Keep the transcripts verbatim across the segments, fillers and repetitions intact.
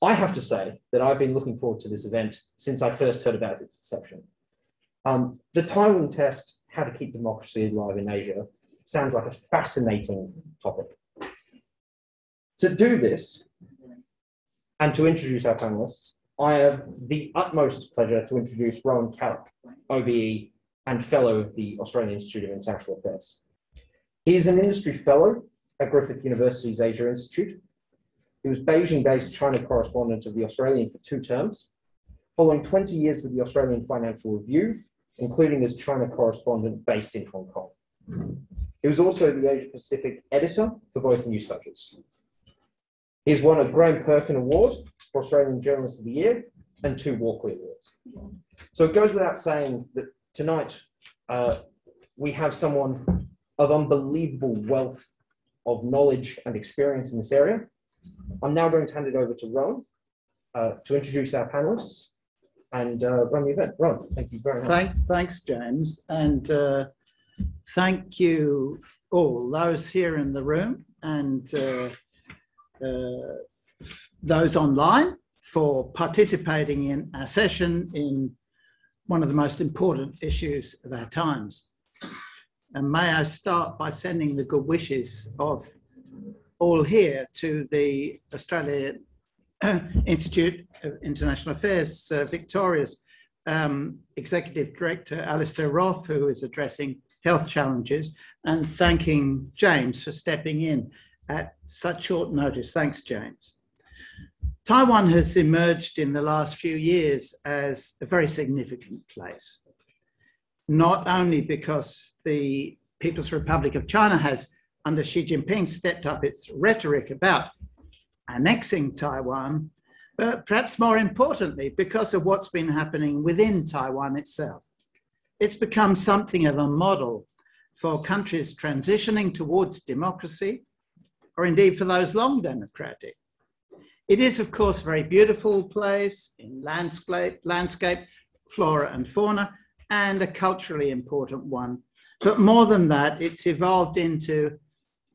I have to say that I've been looking forward to this event since I first heard about its inception. Um, the Taiwan test, how to keep democracy alive in Asia, sounds like a fascinating topic. To do this, and to introduce our panelists, I have the utmost pleasure to introduce Rowan Callick, O B E and Fellow of the Australian Institute of International Affairs. He is an industry fellow at Griffith University's Asia Institute. He was Beijing-based China correspondent of the Australian for two terms, following twenty years with the Australian Financial Review, including as China correspondent based in Hong Kong. He was also the Asia Pacific editor for both newspapers. He has won a Graham Perkin Award for Australian Journalist of the Year and two Walkley Awards. So it goes without saying that tonight uh, we have someone of unbelievable wealth of knowledge and experience in this area. I'm now going to hand it over to Rowan uh, to introduce our panelists and uh, run the event. Rowan, thank you very much. Thanks, thanks James, and uh, thank you all, those here in the room and uh, uh, those online, for participating in our session in one of the most important issues of our times. And may I start by sending the good wishes of all here to the Australian Institute of International Affairs, uh, Victoria's um, Executive Director, Alistair Roth, who is addressing health challenges, and thanking James for stepping in at such short notice. Thanks, James. Taiwan has emerged in the last few years as a very significant place, not only because the People's Republic of China has, under Xi Jinping, stepped up its rhetoric about annexing Taiwan, but perhaps more importantly, because of what's been happening within Taiwan itself. It's become something of a model for countries transitioning towards democracy, or indeed for those long democratic. It is, of course, a very beautiful place in landscape, landscape, flora and fauna, and a culturally important one. But more than that, it's evolved into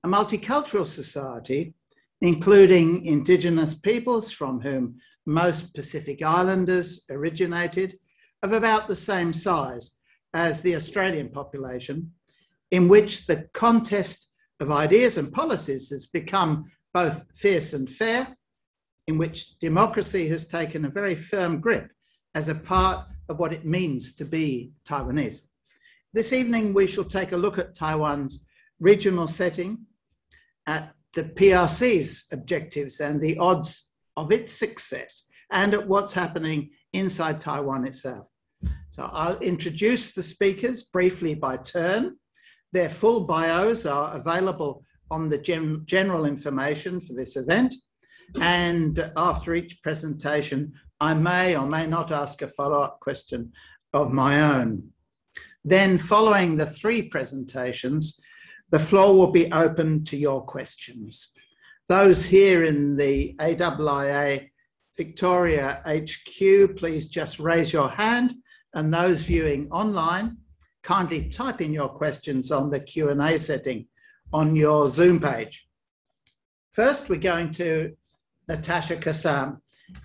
a multicultural society, including indigenous peoples from whom most Pacific Islanders originated, of about the same size as the Australian population, in which the contest of ideas and policies has become both fierce and fair, in which democracy has taken a very firm grip as a part of what it means to be Taiwanese. This evening, we shall take a look at Taiwan's regional setting, at the P R C's objectives and the odds of its success, and at what's happening inside Taiwan itself. So I'll introduce the speakers briefly by turn. Their full bios are available on the gen- general information for this event. And after each presentation, I may or may not ask a follow-up question of my own. Then, following the three presentations, the floor will be open to your questions. Those here in the A I I A Victoria H Q, please just raise your hand. And those viewing online, kindly type in your questions on the Q and A setting on your Zoom page. First, we're going to Natasha Kassam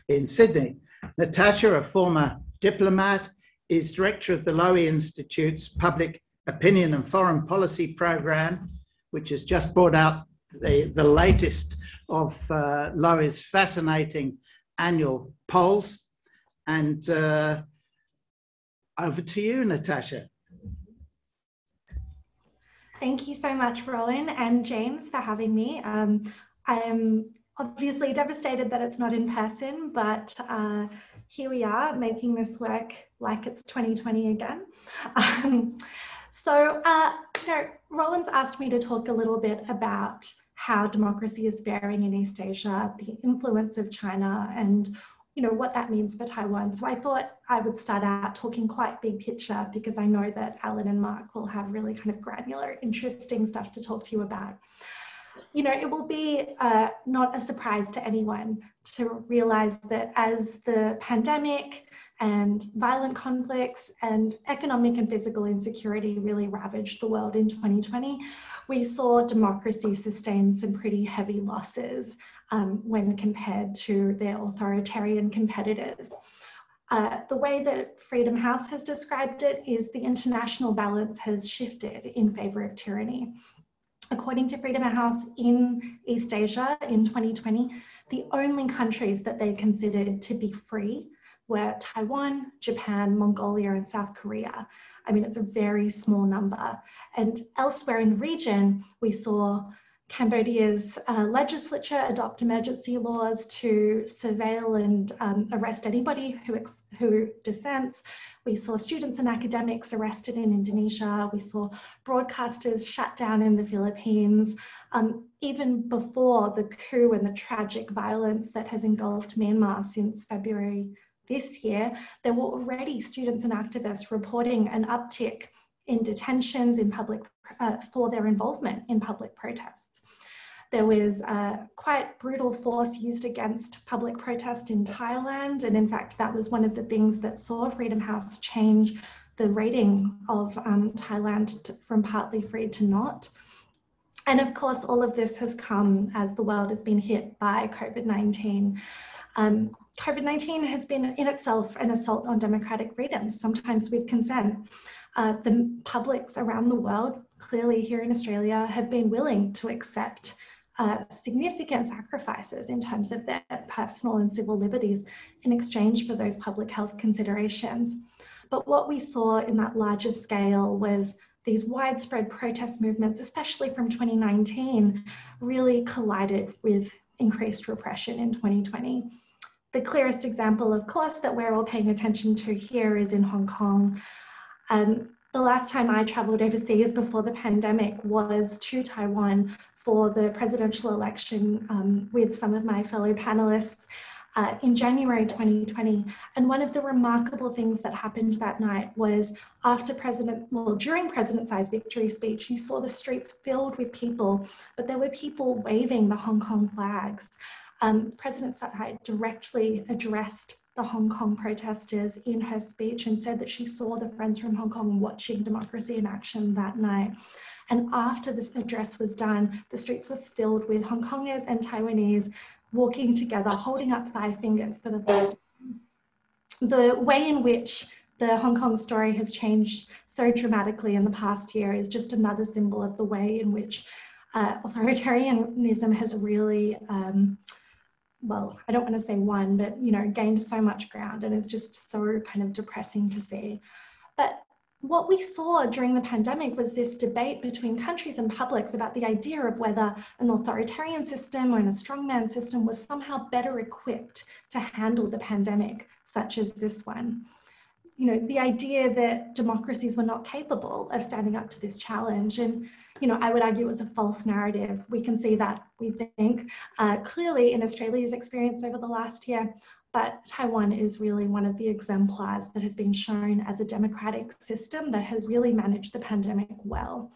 in Sydney. Natasha, a former diplomat, is director of the Lowy Institute's Public Opinion and Foreign Policy Program, which has just brought out the, the latest of uh, Lowy's fascinating annual polls. And uh, over to you, Natasha. Thank you so much, Rowan and James, for having me. Um, I am obviously devastated that it's not in person, but uh, here we are making this work like it's twenty twenty again. Um, so uh, you know, Rowan's asked me to talk a little bit about how democracy is faring in East Asia, the influence of China, and you know what that means for Taiwan. So I thought I would start out talking quite big picture, because I know that Alan and Mark will have really kind of granular, interesting stuff to talk to you about. You know, it will be uh, not a surprise to anyone to realize that as the pandemic and violent conflicts and economic and physical insecurity really ravaged the world in twenty twenty, we saw democracy sustain some pretty heavy losses um, when compared to their authoritarian competitors. Uh, the way that Freedom House has described it is the international balance has shifted in favour of tyranny. According to Freedom House, in East Asia in twenty twenty, the only countries that they considered to be free were Taiwan, Japan, Mongolia, and South Korea. I mean, it's a very small number. And elsewhere in the region, we saw Cambodia's uh, legislature adopt emergency laws to surveil and um, arrest anybody who, ex who dissents. We saw students and academics arrested in Indonesia. We saw broadcasters shut down in the Philippines. Um, even before the coup and the tragic violence that has engulfed Myanmar since February this year, there were already students and activists reporting an uptick in detentions in public uh, for their involvement in public protests. There was uh, quite brutal force used against public protest in Thailand, and in fact that was one of the things that saw Freedom House change the rating of um, Thailand to, from partly free to not. And of course all of this has come as the world has been hit by COVID nineteen. Um, COVID nineteen has been in itself an assault on democratic freedoms, sometimes with consent. Uh, the publics around the world, clearly here in Australia, have been willing to accept uh, significant sacrifices in terms of their personal and civil liberties in exchange for those public health considerations. But what we saw in that larger scale was these widespread protest movements, especially from twenty nineteen, really collided with increased repression in twenty twenty. The clearest example, of course, that we're all paying attention to here is in Hong Kong. Um, the last time I travelled overseas before the pandemic was to Taiwan for the presidential election um, with some of my fellow panellists uh, in January twenty twenty. And one of the remarkable things that happened that night was after President, well, during President Tsai's victory speech, you saw the streets filled with people, but there were people waving the Hong Kong flags. Um, President Tsai directly addressed the Hong Kong protesters in her speech and said that she saw the Friends from Hong Kong watching democracy in action that night. And after this address was done, the streets were filled with Hong Kongers and Taiwanese walking together, holding up five fingers for the first time. The way in which the Hong Kong story has changed so dramatically in the past year is just another symbol of the way in which uh, authoritarianism has really um, well, I don't want to say won, but, you know, gained so much ground, and it's just so kind of depressing to see. But what we saw during the pandemic was this debate between countries and publics about the idea of whether an authoritarian system or a strongman system was somehow better equipped to handle the pandemic, such as this one. You know, the idea that democracies were not capable of standing up to this challenge. And, you know, I would argue it was a false narrative. We can see that, we think, uh, clearly in Australia's experience over the last year, but Taiwan is really one of the exemplars that has been shown as a democratic system that has really managed the pandemic well.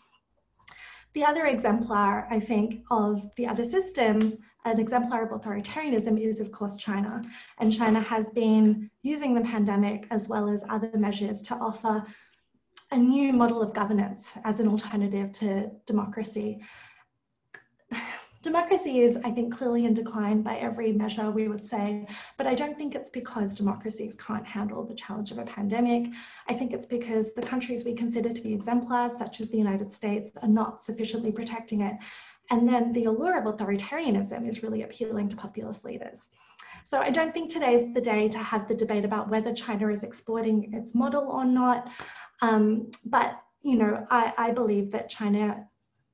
The other exemplar, I think, of the other system, an exemplar of authoritarianism, is of course China. And China has been using the pandemic as well as other measures to offer a new model of governance as an alternative to democracy. Democracy is, I think, clearly in decline by every measure, we would say, but I don't think it's because democracies can't handle the challenge of a pandemic. I think it's because the countries we consider to be exemplars, such as the United States, are not sufficiently protecting it. And then the allure of authoritarianism is really appealing to populist leaders. So I don't think today's the day to have the debate about whether China is exporting its model or not. Um, but, you know, I, I believe that China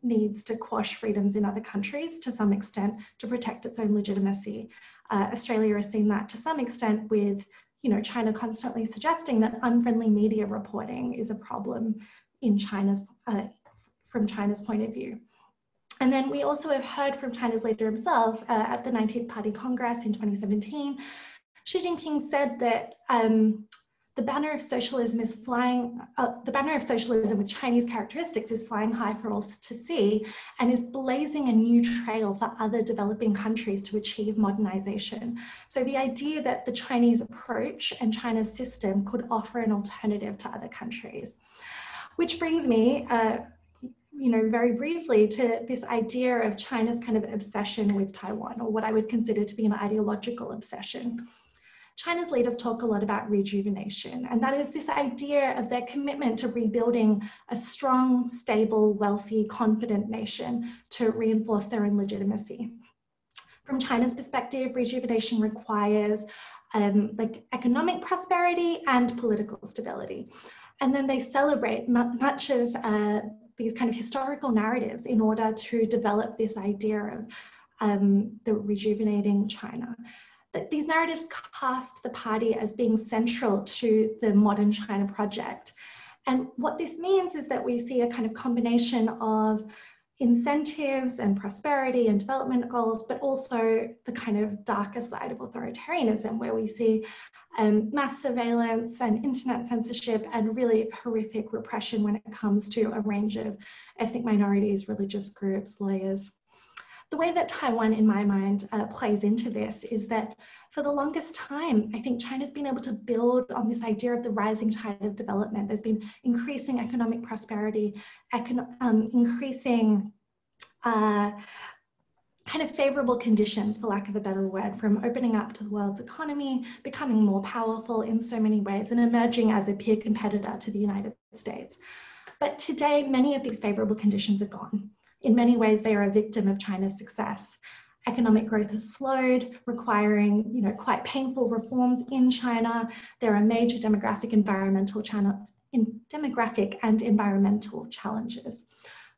needs to quash freedoms in other countries to some extent to protect its own legitimacy. Uh, Australia has seen that to some extent with, you know, China constantly suggesting that unfriendly media reporting is a problem in China's, uh, from China's point of view. And then we also have heard from China's leader himself uh, at the nineteenth Party Congress in twenty seventeen. Xi Jinping said that um, the banner of socialism is flying, uh, the banner of socialism with Chinese characteristics is flying high for all to see and is blazing a new trail for other developing countries to achieve modernization. So the idea that the Chinese approach and China's system could offer an alternative to other countries, which brings me uh, you know, very briefly to this idea of China's kind of obsession with Taiwan, or what I would consider to be an ideological obsession. China's leaders talk a lot about rejuvenation, and that is this idea of their commitment to rebuilding a strong, stable, wealthy, confident nation to reinforce their own legitimacy. From China's perspective, rejuvenation requires um, like economic prosperity and political stability. And then they celebrate mu much of uh, these kind of historical narratives in order to develop this idea of um, the rejuvenating China. These narratives cast the party as being central to the modern China project. And what this means is that we see a kind of combination of incentives and prosperity and development goals, but also the kind of darker side of authoritarianism, where we see um, mass surveillance and internet censorship and really horrific repression when it comes to a range of ethnic minorities, religious groups, lawyers. The way that Taiwan, in my mind, uh, plays into this is that for the longest time, I think China's been able to build on this idea of the rising tide of development. There's been increasing economic prosperity, econ um, increasing uh, kind of favorable conditions, for lack of a better word, from opening up to the world's economy, becoming more powerful in so many ways, and emerging as a peer competitor to the United States. But today, many of these favorable conditions are gone. In many ways, they are a victim of China's success. Economic growth has slowed, requiring, you know, quite painful reforms in China. There are major demographic, environmental, China, in, demographic and environmental challenges.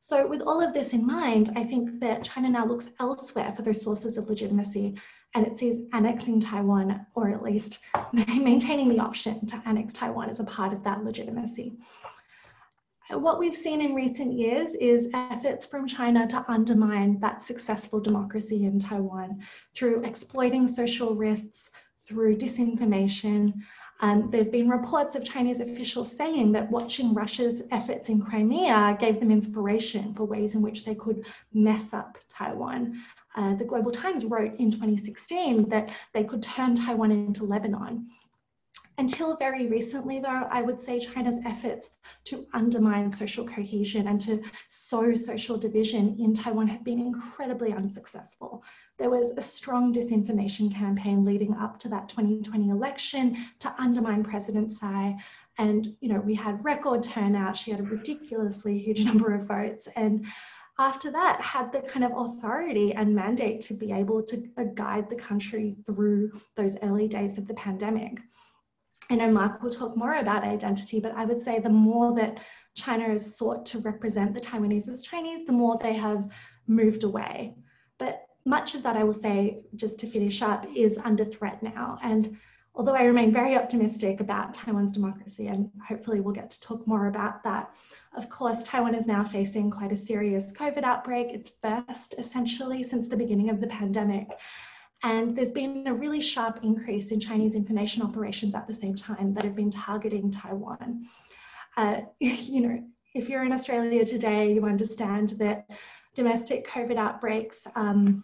So with all of this in mind, I think that China now looks elsewhere for those sources of legitimacy, and it sees annexing Taiwan, or at least maintaining the option to annex Taiwan, as a part of that legitimacy. What we've seen in recent years is efforts from China to undermine that successful democracy in Taiwan through exploiting social rifts, through disinformation. Um, there's been reports of Chinese officials saying that watching Russia's efforts in Crimea gave them inspiration for ways in which they could mess up Taiwan. Uh, the Global Times wrote in twenty sixteen that they could turn Taiwan into Lebanon. Until very recently, though, I would say China's efforts to undermine social cohesion and to sow social division in Taiwan have been incredibly unsuccessful. There was a strong disinformation campaign leading up to that twenty twenty election to undermine President Tsai. And, you know, we had record turnout. She had a ridiculously huge number of votes. And after that, had the kind of authority and mandate to be able to guide the country through those early days of the pandemic. I know Mark will talk more about identity, but I would say the more that China has sought to represent the Taiwanese as Chinese, the more they have moved away. But much of that, I will say, just to finish up, is under threat now. And although I remain very optimistic about Taiwan's democracy, and hopefully we'll get to talk more about that, of course, Taiwan is now facing quite a serious COVID outbreak. It's first, essentially, since the beginning of the pandemic. And there's been a really sharp increase in Chinese information operations at the same time that have been targeting Taiwan. Uh, you know, if you're in Australia today, you understand that domestic COVID outbreaks um,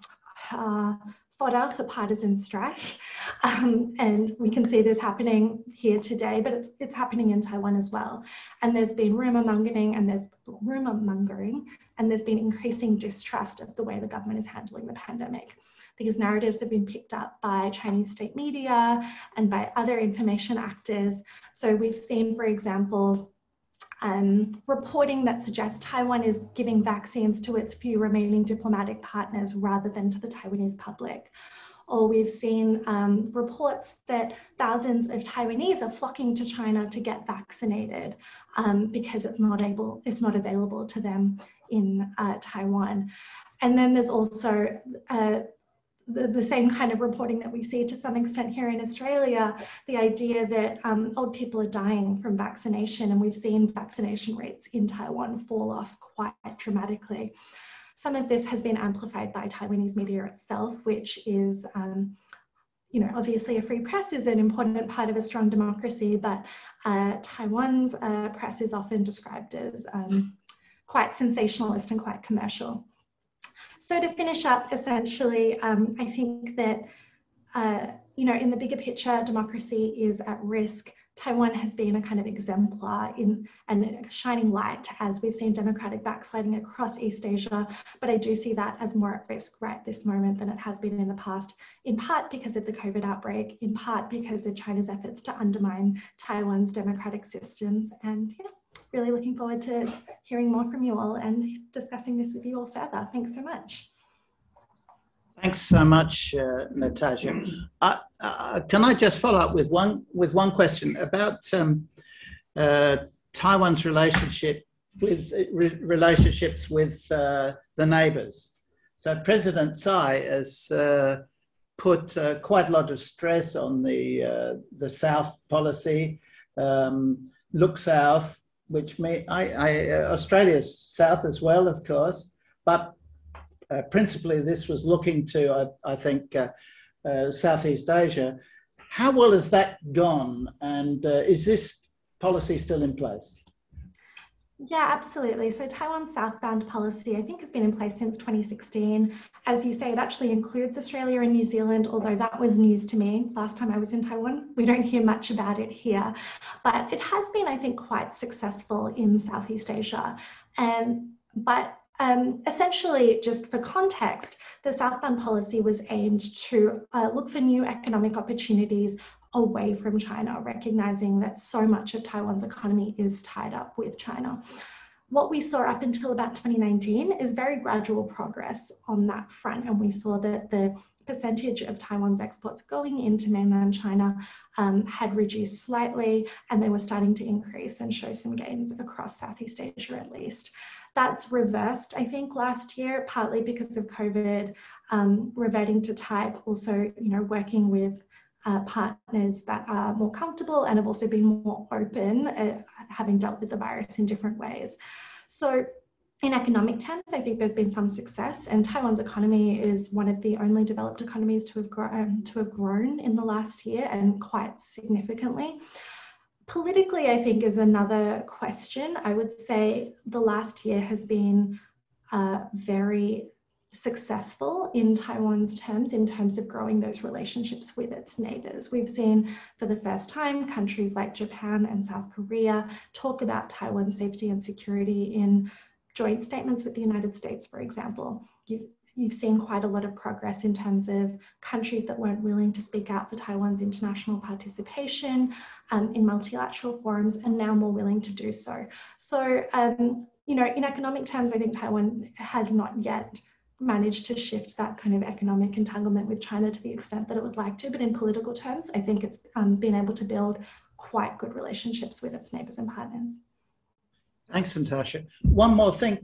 are fodder for partisan strife. Um, and we can see this happening here today, but it's, it's happening in Taiwan as well. And there's been rumour mongering and there's rumour mongering, and there's been increasing distrust of the way the government is handling the pandemic. These narratives have been picked up by Chinese state media and by other information actors. So we've seen, for example, um, reporting that suggests Taiwan is giving vaccines to its few remaining diplomatic partners rather than to the Taiwanese public. Or we've seen um, reports that thousands of Taiwanese are flocking to China to get vaccinated um, because it's not able, it's not available to them in uh, Taiwan. And then there's also uh, The, the same kind of reporting that we see to some extent here in Australia, the idea that um, old people are dying from vaccination, and we've seen vaccination rates in Taiwan fall off quite dramatically. Some of this has been amplified by Taiwanese media itself, which is, um, you know, obviously a free press is an important part of a strong democracy, but uh, Taiwan's uh, press is often described as um, quite sensationalist and quite commercial. So to finish up, essentially, um, I think that, uh, you know, in the bigger picture, democracy is at risk. Taiwan has been a kind of exemplar in and a shining light as we've seen democratic backsliding across East Asia, but I do see that as more at risk right this moment than it has been in the past, in part because of the COVID outbreak, in part because of China's efforts to undermine Taiwan's democratic systems. And yeah, really looking forward to hearing more from you all and discussing this with you all further. Thanks so much. Thanks so much, uh, Natasha. Uh, uh, can I just follow up with one with one question about um, uh, Taiwan's relationship with re relationships with uh, the neighbours? So President Tsai has uh, put uh, quite a lot of stress on the uh, the South policy. Um, look south, which may I, I uh, Australia's south as well, of course, but. Uh, principally, this was looking to, I, I think, uh, uh, Southeast Asia. How well has that gone? And uh, is this policy still in place? Yeah, absolutely. So Taiwan's southbound policy, I think, has been in place since twenty sixteen. As you say, it actually includes Australia and New Zealand, although that was news to me last time I was in Taiwan. We don't hear much about it here, but it has been, I think, quite successful in Southeast Asia. And, but Um, essentially, just for context, the southbound policy was aimed to uh, look for new economic opportunities away from China, recognizing that so much of Taiwan's economy is tied up with China. What we saw up until about twenty nineteen is very gradual progress on that front, and we saw that the percentage of Taiwan's exports going into mainland China um, had reduced slightly, and they were starting to increase and show some gains across Southeast Asia at least. That's reversed, I think, last year, partly because of COVID, um, reverting to type, also, you know, working with uh, partners that are more comfortable and have also been more open, uh, having dealt with the virus in different ways. So in economic terms, I think there's been some success, and Taiwan's economy is one of the only developed economies to have grown, to have grown in the last year, and quite significantly. Politically, I think, is another question. I would say the last year has been uh, very successful in Taiwan's terms, in terms of growing those relationships with its neighbours. We've seen for the first time countries like Japan and South Korea talk about Taiwan's safety and security in joint statements with the United States, for example. You've You've seen quite a lot of progress in terms of countries that weren't willing to speak out for Taiwan's international participation um, in multilateral forums and now more willing to do so. So, um, you know, in economic terms, I think Taiwan has not yet managed to shift that kind of economic entanglement with China to the extent that it would like to, but in political terms, I think it's um, been able to build quite good relationships with its neighbours and partners. Thanks, Natasha. One more thing.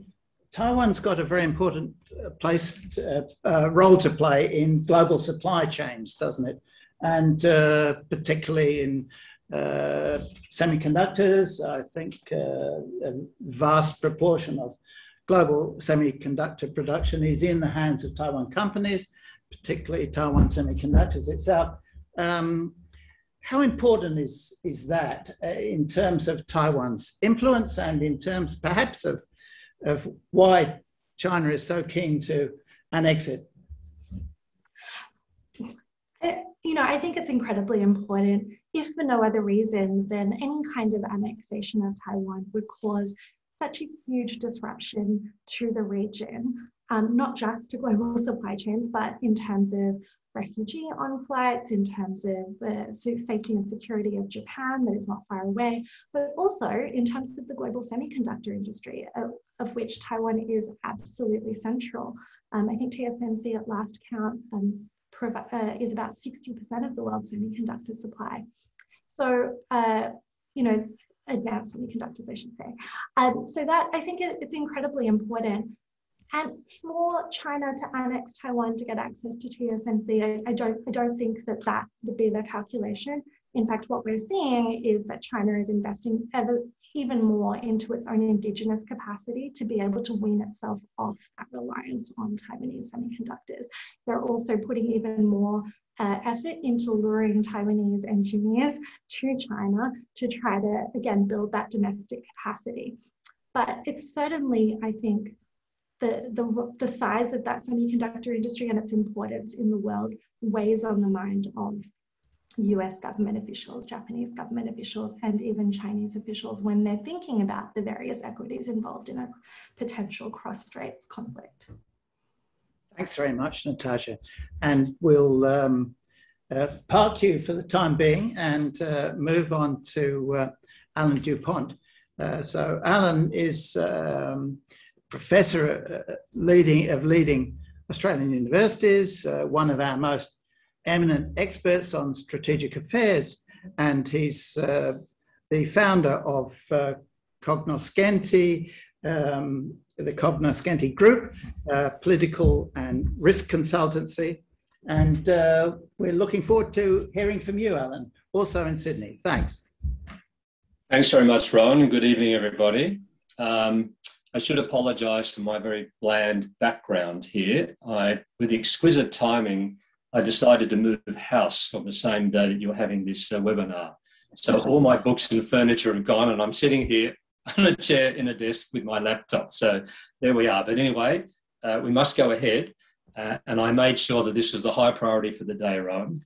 Taiwan's got a very important place, to, uh, uh, role to play in global supply chains, doesn't it? And uh, particularly in uh, semiconductors. I think uh, a vast proportion of global semiconductor production is in the hands of Taiwan companies, particularly Taiwan Semiconductors itself. Um, how important is, is that uh, in terms of Taiwan's influence and in terms perhaps of of why China is so keen to annex it? You know, I think it's incredibly important, if for no other reason than any kind of annexation of Taiwan would cause such a huge disruption to the region, um, not just to global supply chains, but in terms of refugee on flights, in terms of the safety and security of Japan that is not far away, but also in terms of the global semiconductor industry, of, of which Taiwan is absolutely central. Um, I think T S M C at last count um, uh, is about sixty percent of the world's semiconductor supply. So, uh, you know, advanced semiconductors, I should say. Um, so that, I think it, it's incredibly important. And for China to annex Taiwan to get access to T S M C, I, I don't, I don't think that that would be their calculation. In fact, what we're seeing is that China is investing ever even more into its own indigenous capacity to be able to wean itself off that reliance on Taiwanese semiconductors. They're also putting even more uh, effort into luring Taiwanese engineers to China to try to, again, build that domestic capacity. But it's certainly, I think, The, the, the size of that semiconductor industry and its importance in the world weighs on the mind of U S government officials, Japanese government officials, and even Chinese officials when they're thinking about the various equities involved in a potential cross-straits conflict. Thanks very much, Natasha. And we'll um, uh, park you for the time being and uh, move on to uh, Alan Dupont. Uh, so Alan is um, professor uh, leading, of leading Australian universities, uh, one of our most eminent experts on strategic affairs, and he's uh, the founder of uh, Cognoscenti, um, the Cognoscenti Group, uh, political and risk consultancy. And uh, we're looking forward to hearing from you, Alan, also in Sydney. Thanks. Thanks very much, Rowan. Good evening, everybody. Um, I should apologise for my very bland background here. I, with exquisite timing, I decided to move house on the same day that you're having this uh, webinar. So all my books and furniture have gone, and I'm sitting here on a chair in a desk with my laptop. So there we are. But anyway, uh, we must go ahead. Uh, and I made sure that this was the high priority for the day, Rowan.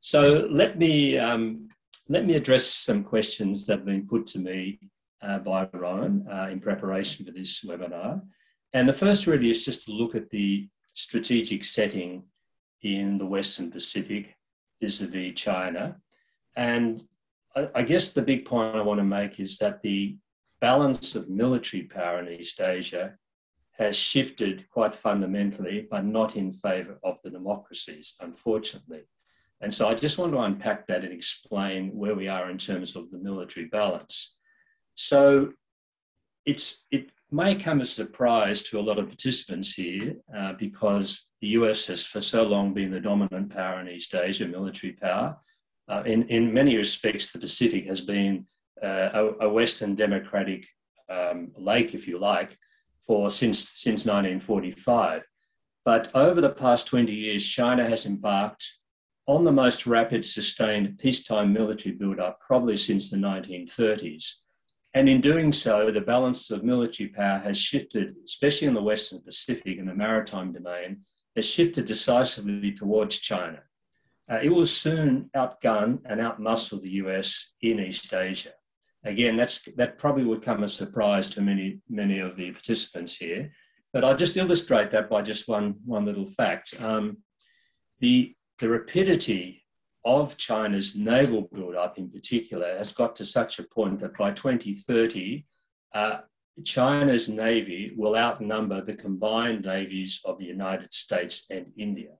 So let me, um, let me address some questions that have been put to me uh, by Rowan uh, in preparation for this webinar. And the first really is just to look at the strategic setting in the Western Pacific vis-a-vis China. And I, I guess the big point I want to make is that the balance of military power in East Asia has shifted quite fundamentally, but not in favour of the democracies, unfortunately. And so I just want to unpack that and explain where we are in terms of the military balance. So it's, it may come as a surprise to a lot of participants here uh, because the U S has for so long been the dominant power in East Asia, military power. Uh, in, in many respects, the Pacific has been uh, a, a Western democratic um, lake, if you like, for since, since nineteen forty-five. But over the past twenty years, China has embarked on the most rapid, sustained peacetime military build-up probably since the nineteen thirties. And in doing so, the balance of military power has shifted, especially in the Western Pacific and the maritime domain, has shifted decisively towards China. Uh, it will soon outgun and outmuscle the U S in East Asia. Again, that's, that probably would come as a surprise to many, many of the participants here, but I'll just illustrate that by just one, one little fact. Um, the, the rapidity of China's naval build-up in particular has got to such a point that by twenty thirty, uh, China's navy will outnumber the combined navies of the United States and India.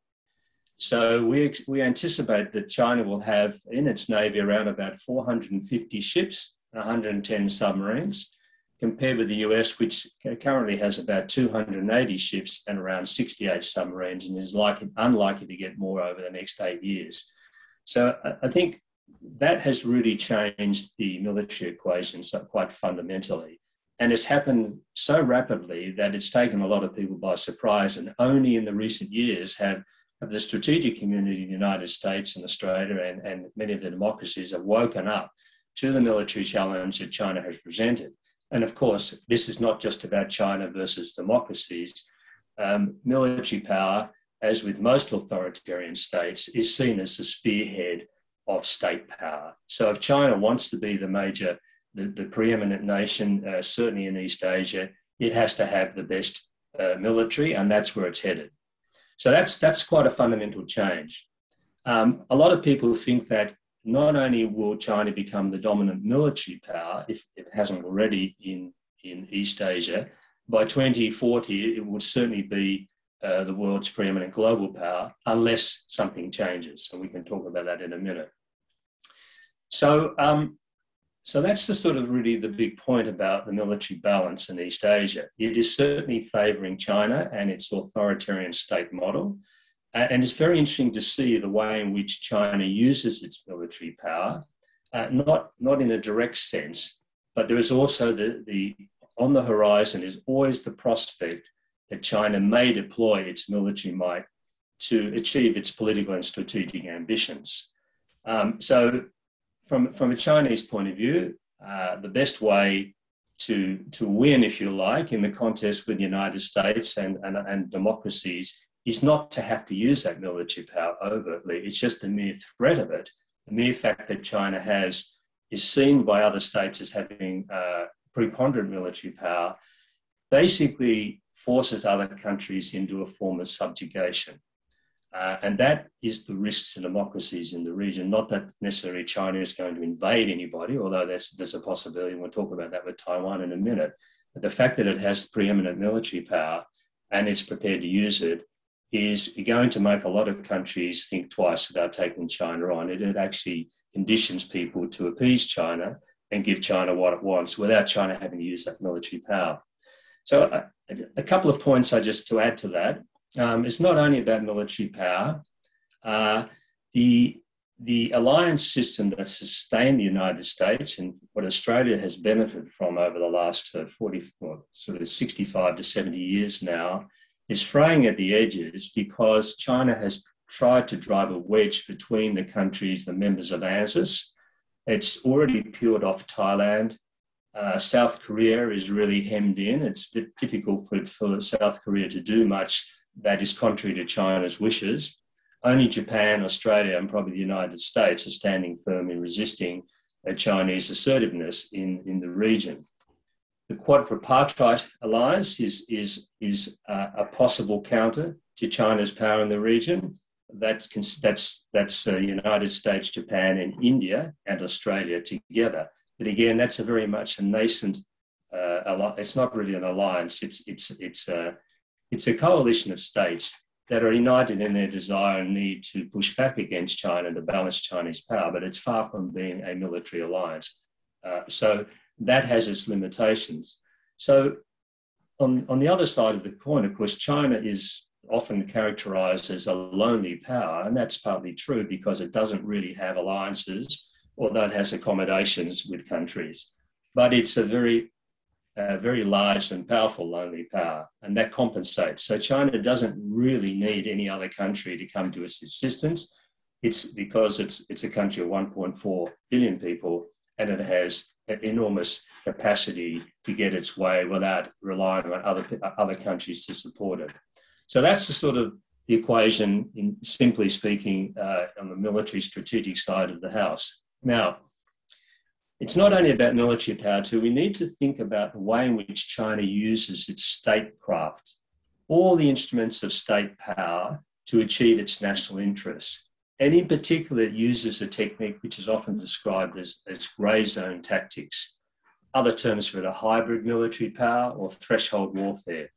So we, we anticipate that China will have in its navy around about four hundred fifty ships, and one hundred ten submarines, compared with the U S, which currently has about two hundred eighty ships and around sixty-eight submarines, and is likely, unlikely to get more over the next eight years. So I think that has really changed the military equation so quite fundamentally. And it's happened so rapidly that it's taken a lot of people by surprise, and only in the recent years have, have the strategic community in the United States and Australia and, and many of the democracies have woken up to the military challenge that China has presented. And of course, this is not just about China versus democracies. Um, military power, as with most authoritarian states, is seen as the spearhead of state power. So if China wants to be the major, the, the preeminent nation, uh, certainly in East Asia, it has to have the best uh, military, and that's where it's headed. So that's, that's quite a fundamental change. Um, a lot of people think that not only will China become the dominant military power, if, if it hasn't already in, in East Asia, by twenty forty, it would certainly be Uh, the world's preeminent global power, unless something changes. And we can talk about that in a minute. So, um, so that's the sort of really the big point about the military balance in East Asia. It is certainly favouring China and its authoritarian state model. Uh, and it's very interesting to see the way in which China uses its military power, uh, not, not in a direct sense, but there is also the, the, on the horizon is always the prospect that China may deploy its military might to achieve its political and strategic ambitions. Um, so from, from a Chinese point of view, uh, the best way to, to win, if you like, in the contest with the United States and, and, and democracies is not to have to use that military power overtly. It's just the mere threat of it the mere fact that China has is seen by other states as having uh, preponderant military power, basically forces other countries into a form of subjugation. Uh, and that is the risk to democracies in the region, not that necessarily China is going to invade anybody, although there's, there's a possibility, and we'll talk about that with Taiwan in a minute. But the fact that it has preeminent military power and it's prepared to use it is going to make a lot of countries think twice about taking China on. It, it actually conditions people to appease China and give China what it wants without China having to use that military power. So a, a couple of points I just to add to that. Um, it's not only about military power. Uh, the, the alliance system that sustained the United States and what Australia has benefited from over the last uh, forty, sort of sixty-five to seventy years now is fraying at the edges because China has tried to drive a wedge between the countries, the members of ANZUS. It's already peeled off Thailand. Uh, South Korea is really hemmed in. It's a bit difficult for, for South Korea to do much that is contrary to China's wishes. Only Japan, Australia, and probably the United States are standing firm in resisting a Chinese assertiveness in, in the region. The Quadrupartite Alliance is, is, is uh, a possible counter to China's power in the region. That's the that's, that's, uh, United States, Japan, and India, and Australia together. But again, that's a very much a nascent, uh, it's not really an alliance, it's, it's, it's, uh, it's a coalition of states that are united in their desire and need to push back against China to balance Chinese power, but it's far from being a military alliance. Uh, so that has its limitations. So on, on the other side of the coin, of course, China is often characterized as a lonely power, and that's partly true because it doesn't really have alliances, although it has accommodations with countries. But it's a very, uh, very large and powerful lonely power, and that compensates. So China doesn't really need any other country to come to its assistance. It's because it's, it's a country of one point four billion people, and it has an enormous capacity to get its way without relying on other, other countries to support it. So that's the sort of the equation, in simply speaking, uh, on the military strategic side of the house. Now, it's not only about military power too. We need to think about the way in which China uses its statecraft, all the instruments of state power to achieve its national interests. And in particular, it uses a technique which is often described as, as grey zone tactics. Other terms for it are hybrid military power or threshold warfare.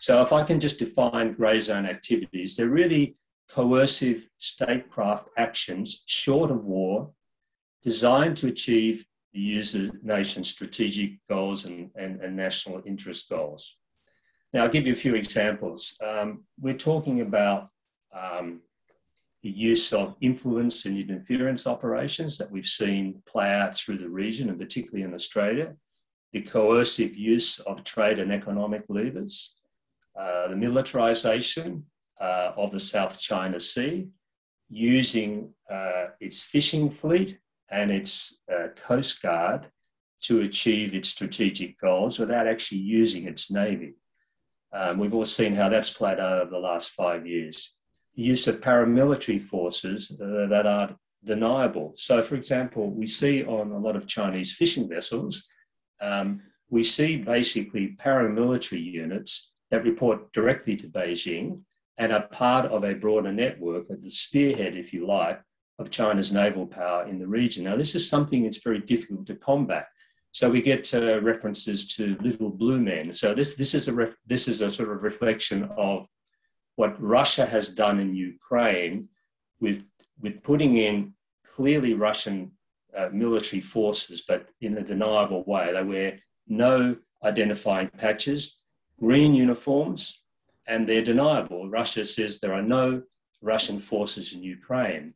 So if I can just define grey zone activities, they're really coercive statecraft actions short of war designed to achieve the user nation's strategic goals and, and, and national interest goals. Now, I'll give you a few examples. Um, we're talking about um, the use of influence and interference operations that we've seen play out through the region and particularly in Australia, the coercive use of trade and economic levers, Uh, the militarization uh, of the South China Sea, using uh, its fishing fleet and its uh, coast guard to achieve its strategic goals without actually using its navy. Um, we've all seen how that's played out over the last five years. The use of paramilitary forces uh, that are deniable. So, for example, we see on a lot of Chinese fishing vessels, um, we see basically paramilitary units that report directly to Beijing and are part of a broader network at the spearhead, if you like, of China's naval power in the region. Now, this is something that's very difficult to combat. So we get uh, references to little blue men. So this, this, is a this is a sort of reflection of what Russia has done in Ukraine with, with putting in clearly Russian uh, military forces, but in a deniable way. They wear no identifying patches, green uniforms, and they're deniable. Russia says there are no Russian forces in Ukraine.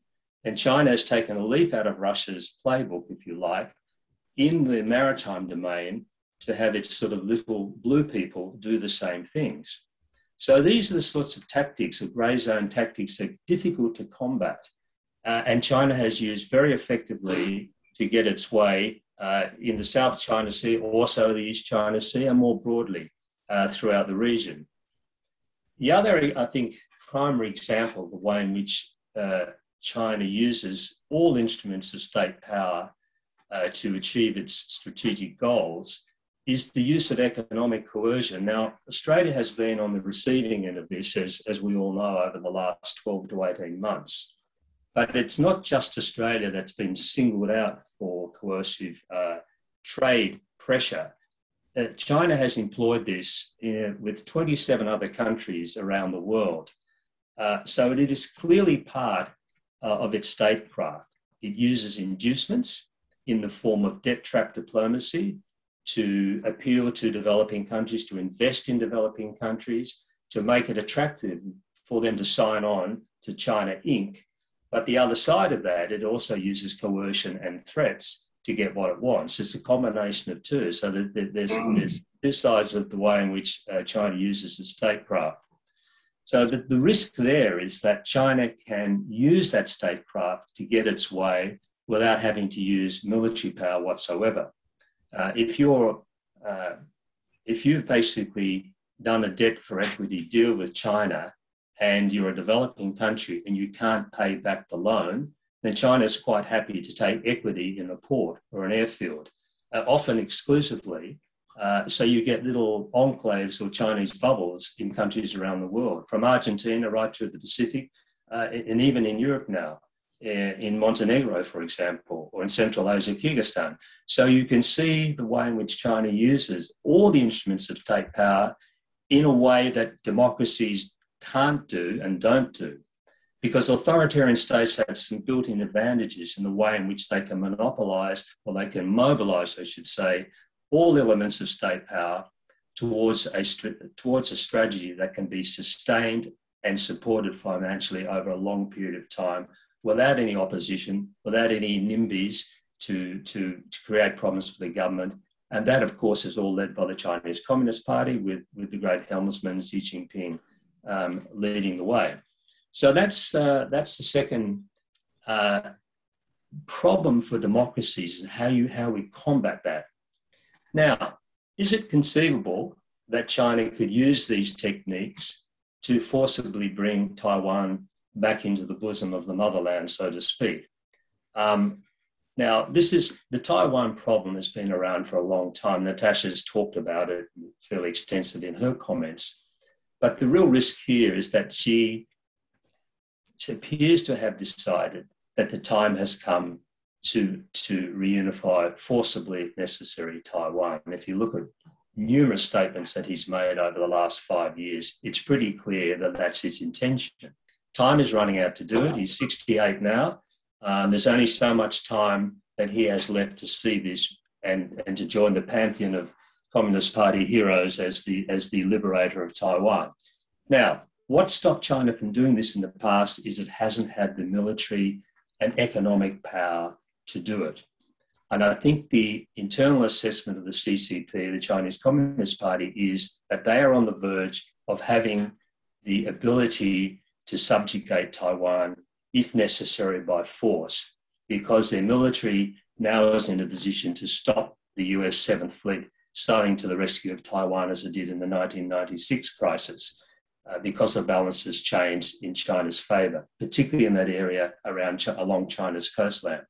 And China has taken a leaf out of Russia's playbook, if you like, in the maritime domain to have its sort of little blue people do the same things. So these are the sorts of tactics, of grey zone tactics that are difficult to combat. Uh, and China has used very effectively to get its way uh, in the South China Sea, also the East China Sea, and more broadly. Uh, throughout the region. The other, I think, primary example of the way in which uh, China uses all instruments of state power uh, to achieve its strategic goals is the use of economic coercion. Now, Australia has been on the receiving end of this, as, as we all know, over the last twelve to eighteen months. But it's not just Australia that's been singled out for coercive uh, trade pressure. Uh, China has employed this in, with twenty-seven other countries around the world. Uh, so it is clearly part uh, of its statecraft. It uses inducements in the form of debt trap diplomacy to appeal to developing countries, to invest in developing countries, to make it attractive for them to sign on to China Incorporated. But the other side of that, it also uses coercion and threats to get what it wants. It's a combination of two. So that there's, there's two sides of the way in which uh, China uses its statecraft. So the, the risk there is that China can use that statecraft to get its way without having to use military power whatsoever. Uh, if you're, uh, if you've basically done a debt for equity deal with China and you're a developing country and you can't pay back the loan, then China's quite happy to take equity in a port or an airfield, uh, often exclusively. Uh, so you get little enclaves or Chinese bubbles in countries around the world, from Argentina right to the Pacific, uh, and even in Europe now, in Montenegro, for example, or in Central Asia, Kyrgyzstan. So you can see the way in which China uses all the instruments of state power in a way that democracies can't do and don't do, because authoritarian states have some built-in advantages in the way in which they can monopolise, or they can mobilise, I should say, all elements of state power towards a, towards a strategy that can be sustained and supported financially over a long period of time, without any opposition, without any NIMBYs to, to, to create problems for the government. And that, of course, is all led by the Chinese Communist Party with, with the great helmsman Xi Jinping um, leading the way. So that's, uh, that's the second uh, problem for democracies, and how, you, how we combat that. Now, is it conceivable that China could use these techniques to forcibly bring Taiwan back into the bosom of the motherland, so to speak? Um, now, this is, the Taiwan problem has been around for a long time. Natasha's talked about it fairly extensively in her comments. But the real risk here is that she, she appears to have decided that the time has come to, to reunify, forcibly if necessary, Taiwan. And if you look at numerous statements that he's made over the last five years, it's pretty clear that that's his intention. Time is running out to do it. He's sixty-eight now. Um, there's only so much time that he has left to see this and, and to join the pantheon of Communist Party heroes as the, as the liberator of Taiwan. Now, what stopped China from doing this in the past is it hasn't had the military and economic power to do it. And I think the internal assessment of the C C P, the Chinese Communist Party, is that they are on the verge of having the ability to subjugate Taiwan, if necessary, by force, because their military now is in a position to stop the U S seventh Fleet sailing to the rescue of Taiwan as it did in the nineteen ninety-six crisis, uh, because the balance has changed in China's favour, particularly in that area around Ch- along China's coastline.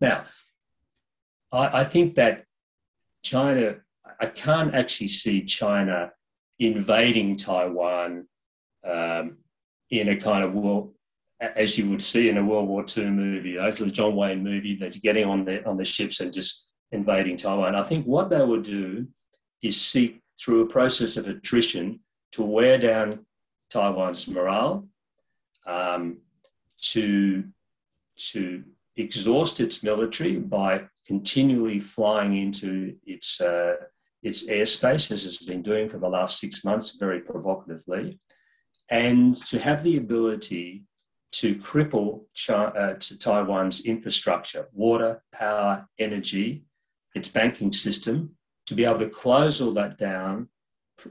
Now, I, I think that China, I can't actually see China invading Taiwan um, in a kind of world, as you would see in a World War Two movie, as a John Wayne movie, that's getting on the, on the ships and just invading Taiwan. I think what they would do is seek, through a process of attrition, to wear down Taiwan's morale, um, to, to exhaust its military by continually flying into its, uh, its airspace, as it's been doing for the last six months, very provocatively, and to have the ability to cripple China, uh, to Taiwan's infrastructure, water, power, energy, its banking system, to be able to close all that down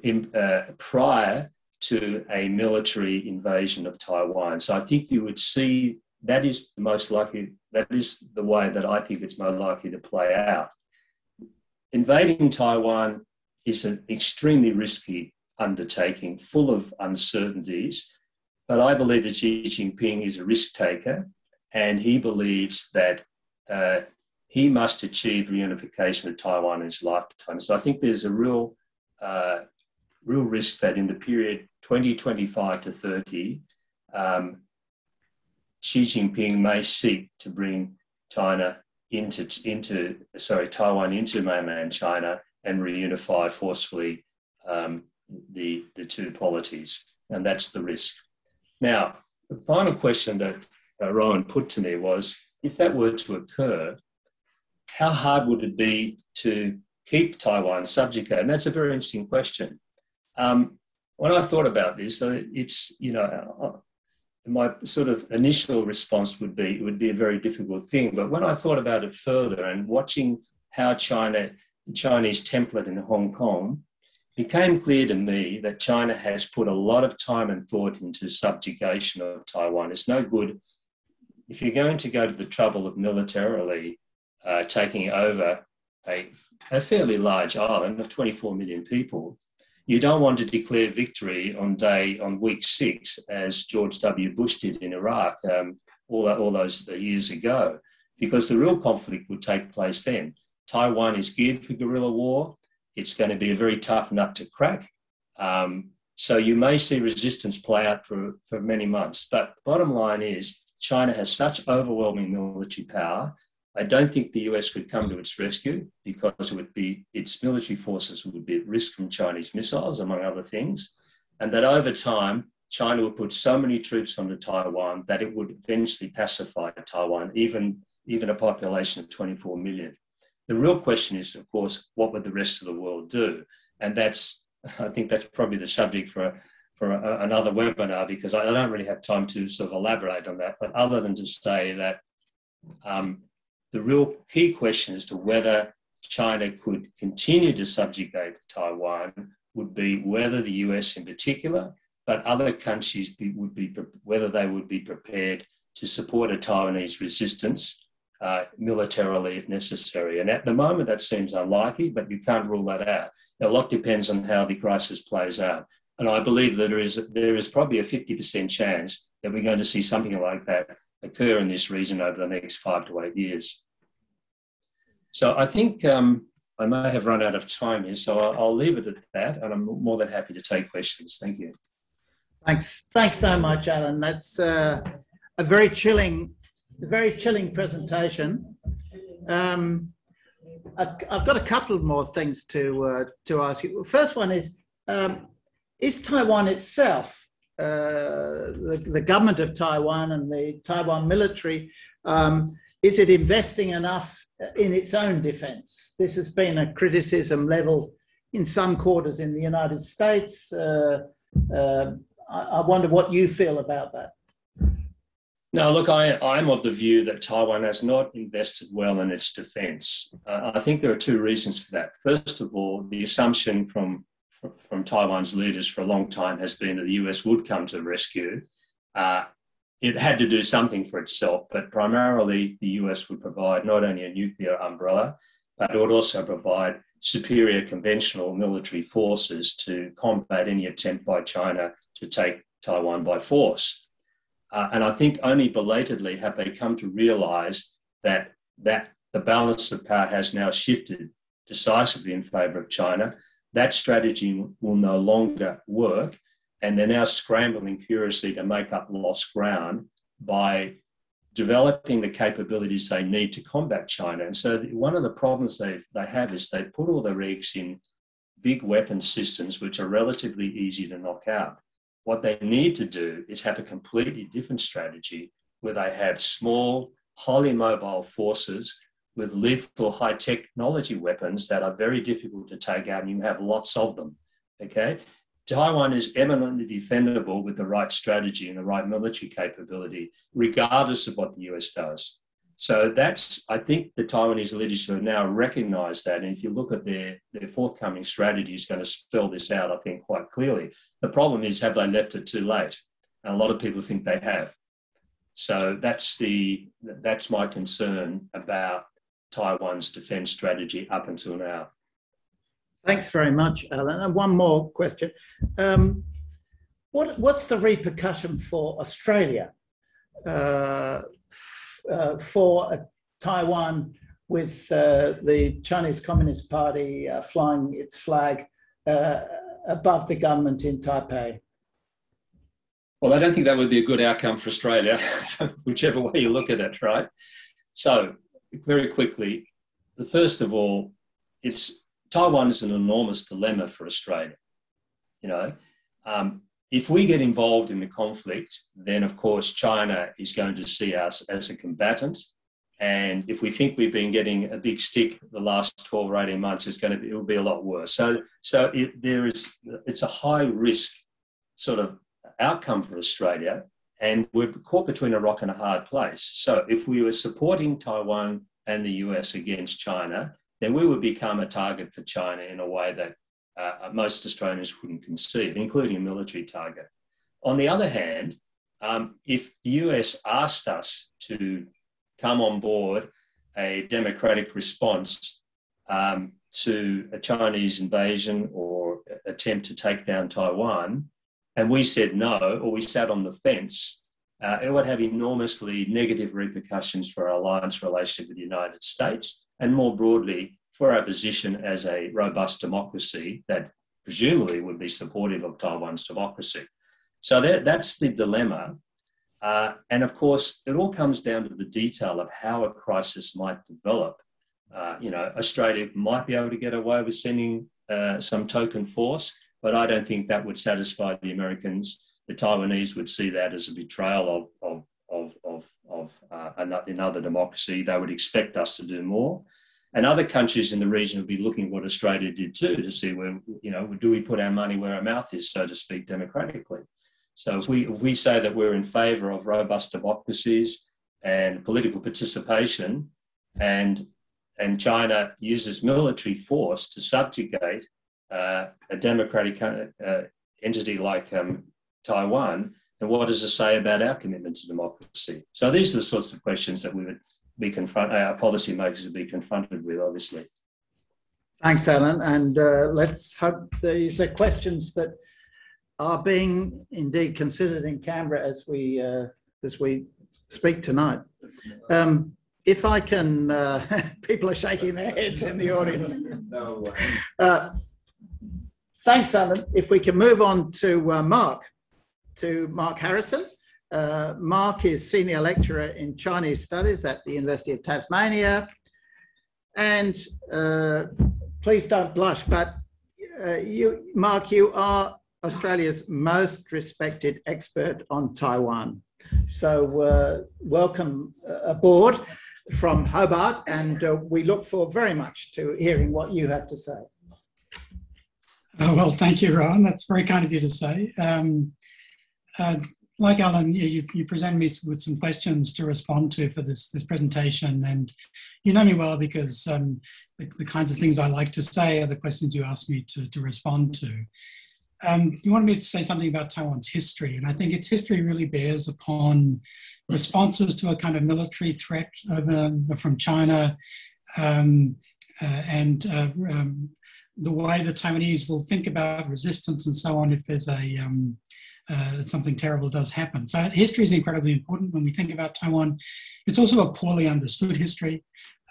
in, uh, prior to a military invasion of Taiwan. So I think you would see that is the most likely, that is the way that I think it's most likely to play out. Invading Taiwan is an extremely risky undertaking, full of uncertainties, but I believe that Xi Jinping is a risk taker and he believes that uh, he must achieve reunification of Taiwan in his lifetime. So I think there's a real, uh, real risk that in the period twenty twenty-five to thirty, um, Xi Jinping may seek to bring China into, into sorry, Taiwan into mainland China and reunify forcefully um, the, the two polities. And that's the risk. Now, the final question that uh, Rowan put to me was, if that were to occur, how hard would it be to keep Taiwan subjugated? And that's a very interesting question. Um, when I thought about this, it's, you know, my sort of initial response would be, it would be a very difficult thing. But when I thought about it further and watching how China, the Chinese template in Hong Kong, it became clear to me that China has put a lot of time and thought into subjugation of Taiwan. It's no good if you're going to go to the trouble of militarily uh, taking over a, a fairly large island of twenty-four million people. You don't want to declare victory on day, on week six, as George W. Bush did in Iraq um, all, all those years ago, because the real conflict would take place then. Taiwan is geared for guerrilla war. It's going to be a very tough nut to crack. Um, so you may see resistance play out for, for many months. But bottom line is, China has such overwhelming military power. I don't think the U S could come to its rescue, because it would be, its military forces would be at risk from Chinese missiles, among other things. And that over time, China would put so many troops onto Taiwan that it would eventually pacify Taiwan, even, even a population of twenty-four million. The real question is, of course, what would the rest of the world do? And that's, I think that's probably the subject for, for a, another webinar, because I don't really have time to sort of elaborate on that, but other than to say that um, the real key question as to whether China could continue to subjugate Taiwan would be whether the U S in particular, but other countries be, would be, whether they would be prepared to support a Taiwanese resistance Uh, militarily if necessary. And at the moment that seems unlikely, but you can't rule that out. A lot depends on how the crisis plays out. And I believe that there is, there is probably a fifty percent chance that we're going to see something like that occur in this region over the next five to eight years. So I think um, I may have run out of time here, so I'll, I'll leave it at that, and I'm more than happy to take questions. Thank you. Thanks. Thanks so much, Alan. That's uh, a very chilling very chilling presentation. Um, I, I've got a couple more things to uh, to ask you. First one is, um, is Taiwan itself, uh, the, the government of Taiwan and the Taiwan military, um, is it investing enough in its own defense? This has been a criticism leveled in some quarters in the United States. Uh, uh, I, I wonder what you feel about that. No, look, I, I'm of the view that Taiwan has not invested well in its defence. Uh, I think there are two reasons for that. First of all, the assumption from, from, from Taiwan's leaders for a long time has been that the U S would come to the rescue. Uh, it had to do something for itself, but primarily the U S would provide not only a nuclear umbrella, but it would also provide superior conventional military forces to combat any attempt by China to take Taiwan by force. Uh, and I think only belatedly have they come to realise that, that the balance of power has now shifted decisively in favour of China. That strategy will no longer work, and they're now scrambling furiously to make up lost ground by developing the capabilities they need to combat China. And so one of the problems they they have is they put all their eggs in big weapon systems which are relatively easy to knock out. What they need to do is have a completely different strategy where they have small, highly mobile forces with lethal high technology weapons that are very difficult to take out, and you have lots of them, okay? Taiwan is eminently defendable with the right strategy and the right military capability, regardless of what the U S does. So that's, I think the Taiwanese leadership have now recognised that, and if you look at their, their forthcoming strategy, is going to spell this out, I think, quite clearly. The problem is, have they left it too late? And a lot of people think they have. So that's, the, that's my concern about Taiwan's defence strategy up until now. Thanks very much, Alan. And one more question. Um, what, what's the repercussion for Australia uh, uh, for a Taiwan with uh, the Chinese Communist Party uh, flying its flag uh, above the government in Taipei? Well, I don't think that would be a good outcome for Australia, whichever way you look at it, right? So, very quickly, first of all, it's Taiwan is an enormous dilemma for Australia. You know, um, if we get involved in the conflict, then of course China is going to see us as a combatant. And if we think we've been getting a big stick the last twelve or eighteen months, it's going to be, it'll be a lot worse. So, so it, there is, it's a high risk sort of outcome for Australia, and we're caught between a rock and a hard place. So if we were supporting Taiwan and the U S against China, then we would become a target for China in a way that uh, most Australians wouldn't conceive, including a military target. On the other hand, um, if the U S asked us to come on board a democratic response um, to a Chinese invasion or attempt to take down Taiwan, and we said no, or we sat on the fence, uh, it would have enormously negative repercussions for our alliance relationship with the United States, and more broadly for our position as a robust democracy that presumably would be supportive of Taiwan's democracy. So that, that's the dilemma. Uh, and of course, it all comes down to the detail of how a crisis might develop. Uh, you know, Australia might be able to get away with sending uh, some token force, but I don't think that would satisfy the Americans. The Taiwanese would see that as a betrayal of, of, of, of, of uh, another democracy. They would expect us to do more. And other countries in the region would be looking at what Australia did too, to see where, you know, do we put our money where our mouth is, so to speak, democratically. So if we, if we say that we're in favour of robust democracies and political participation, and, and China uses military force to subjugate Uh, a democratic uh, entity like um, Taiwan, and what does it say about our commitment to democracy? So these are the sorts of questions that we would be confront our policymakers would be confronted with, obviously. Thanks, Alan, and uh, let's hope these are questions that are being indeed considered in Canberra as we uh, as we speak tonight. Um, if I can, uh, people are shaking their heads in the audience. No way. Uh, Thanks, Alan. If we can move on to uh, Mark, to Mark Harrison. Uh, Mark is Senior Lecturer in Chinese Studies at the University of Tasmania. And uh, please don't blush, but uh, you, Mark, you are Australia's most respected expert on Taiwan. So uh, welcome aboard from Hobart, and uh, we look forward very much to hearing what you have to say. Oh, well, thank you, Rowan. That's very kind of you to say. Um, uh, like Alan, yeah, you, you presented me with some questions to respond to for this, this presentation, and you know me well because um, the, the kinds of things I like to say are the questions you asked me to, to respond to. Um, you wanted me to say something about Taiwan's history, and I think its history really bears upon responses to a kind of military threat over, from China um, uh, and uh, um, the way the Taiwanese will think about resistance and so on if there's a um, uh, something terrible does happen. So history is incredibly important when we think about Taiwan. It's also a poorly understood history.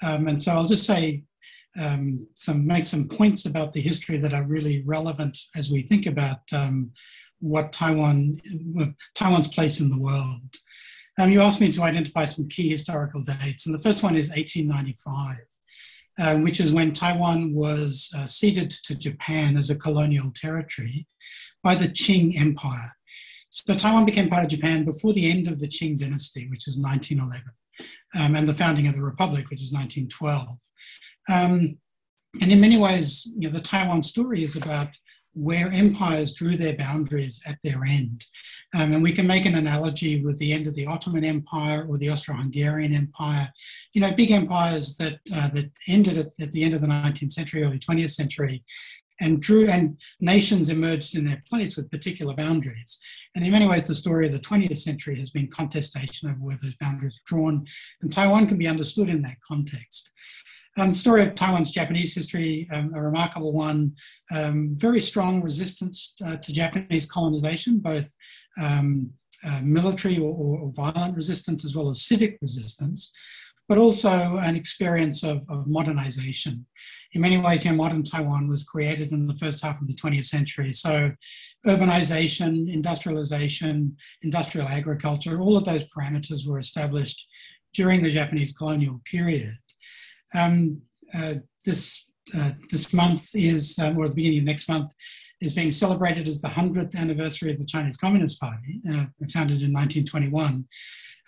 Um, and so I'll just say, um, some make some points about the history that are really relevant as we think about um, what Taiwan, Taiwan's place in the world. Um, you asked me to identify some key historical dates. And the first one is eighteen ninety-five. Uh, which is when Taiwan was uh, ceded to Japan as a colonial territory by the Qing Empire. So Taiwan became part of Japan before the end of the Qing Dynasty, which is nineteen eleven, um, and the founding of the Republic, which is nineteen twelve. Um, and in many ways, you know, the Taiwan story is about where empires drew their boundaries at their end. Um, and we can make an analogy with the end of the Ottoman Empire or the Austro-Hungarian Empire, you know, big empires that, uh, that ended at, at the end of the nineteenth century, early twentieth century, and drew, and nations emerged in their place with particular boundaries. And in many ways, the story of the twentieth century has been contestation over where those boundaries are drawn, and Taiwan can be understood in that context. Um, the story of Taiwan's Japanese history, um, a remarkable one, um, very strong resistance uh, to Japanese colonization, both um, uh, military or, or violent resistance as well as civic resistance, but also an experience of, of modernization. In many ways, you know, modern Taiwan was created in the first half of the twentieth century. So urbanization, industrialization, industrial agriculture, all of those parameters were established during the Japanese colonial period. Um, uh, this, uh, this month is, uh, or the beginning of next month, is being celebrated as the hundredth anniversary of the Chinese Communist Party, uh, founded in nineteen twenty-one.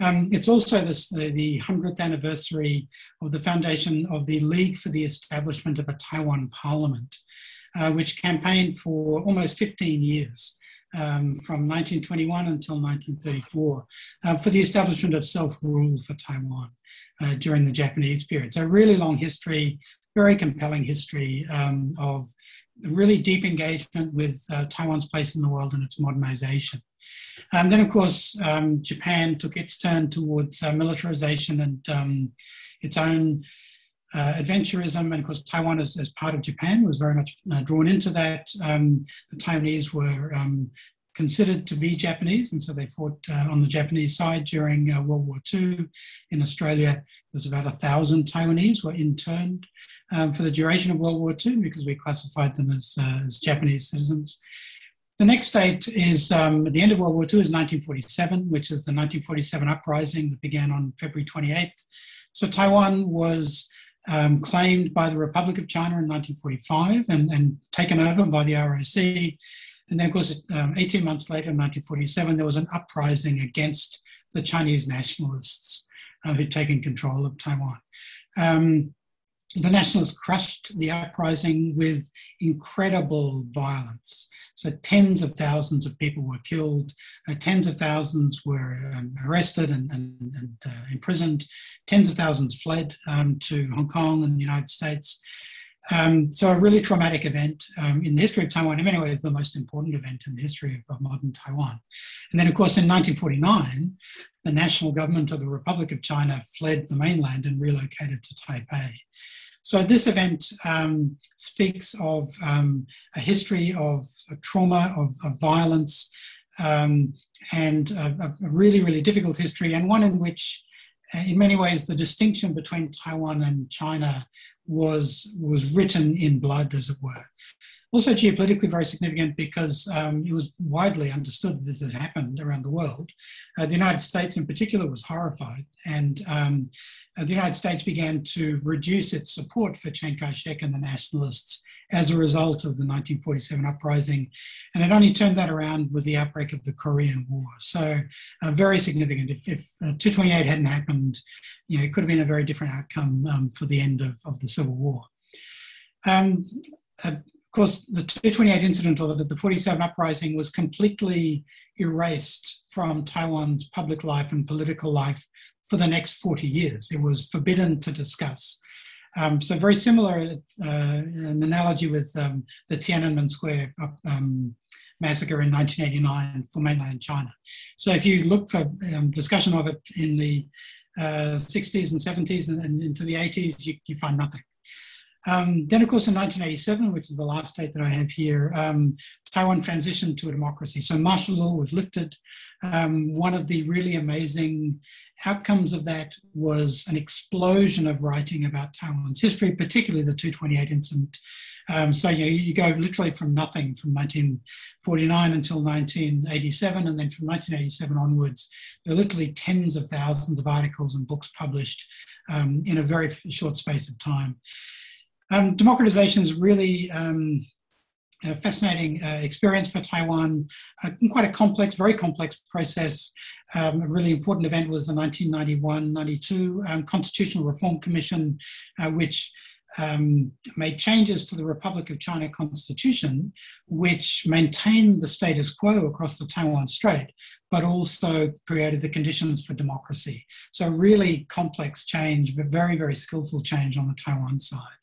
Um, it's also this, the, the hundredth anniversary of the foundation of the League for the Establishment of a Taiwan Parliament, uh, which campaigned for almost fifteen years, um, from nineteen twenty-one until nineteen thirty-four, uh, for the establishment of self-rule for Taiwan uh, during the Japanese period. So a really long history, very compelling history um, of really deep engagement with uh, Taiwan's place in the world and its modernization. And then, of course, um, Japan took its turn towards uh, militarization and um, its own uh, adventurism. And, of course, Taiwan, as, as part of Japan, was very much uh, drawn into that. Um, the Taiwanese were um, considered to be Japanese, and so they fought uh, on the Japanese side during uh, World War Two. In Australia, there's about a thousand Taiwanese were interned um, for the duration of World War Two because we classified them as, uh, as Japanese citizens. The next date is, um, at the end of World War Two, is nineteen forty-seven, which is the nineteen forty-seven uprising that began on February twenty-eighth. So Taiwan was um, claimed by the Republic of China in nineteen forty-five and, and taken over by the R O C. And then, of course, um, eighteen months later, in nineteen forty-seven, there was an uprising against the Chinese nationalists uh, who'd taken control of Taiwan. Um, The nationalists crushed the uprising with incredible violence. So tens of thousands of people were killed, uh, tens of thousands were um, arrested and, and, and uh, imprisoned, tens of thousands fled um, to Hong Kong and the United States. Um, so a really traumatic event um, in the history of Taiwan. In many ways, the most important event in the history of, of modern Taiwan. And then, of course, in nineteen forty-nine, the national government of the Republic of China fled the mainland and relocated to Taipei. So this event um, speaks of um, a history of a trauma, of, of violence, um, and a, a really, really difficult history, and one in which, in many ways, the distinction between Taiwan and China was, was written in blood, as it were. Also geopolitically very significant because um, it was widely understood that this had happened around the world. Uh, the United States in particular was horrified, and um, uh, the United States began to reduce its support for Chiang Kai-shek and the nationalists as a result of the nineteen forty-seven uprising. And it only turned that around with the outbreak of the Korean War. So uh, very significant. If, if uh, two twenty-eight hadn't happened, you know, it could have been a very different outcome um, for the end of, of the Civil War. Um, uh, Of course, the two twenty-eight incident, or the forty-seven uprising, was completely erased from Taiwan's public life and political life for the next forty years. It was forbidden to discuss. Um, so very similar, uh, an analogy with um, the Tiananmen Square um, massacre in nineteen eighty-nine for mainland China. So if you look for um, discussion of it in the uh, sixties and seventies and, and into the eighties, you, you find nothing. Um, then, of course, in nineteen eighty-seven, which is the last date that I have here, um, Taiwan transitioned to a democracy. So martial law was lifted. Um, one of the really amazing outcomes of that was an explosion of writing about Taiwan's history, particularly the two twenty-eight incident. Um, so you know, you go literally from nothing, from nineteen forty-nine until nineteen eighty-seven, and then from nineteen eighty-seven onwards, there are literally tens of thousands of articles and books published um, in a very short space of time. Um, democratization is really um, a fascinating uh, experience for Taiwan, uh, quite a complex, very complex process. Um, a really important event was the nineteen ninety-one ninety-two um, Constitutional Reform Commission, uh, which um, made changes to the Republic of China Constitution, which maintained the status quo across the Taiwan Strait, but also created the conditions for democracy. So really complex change, but very, very skillful change on the Taiwan side.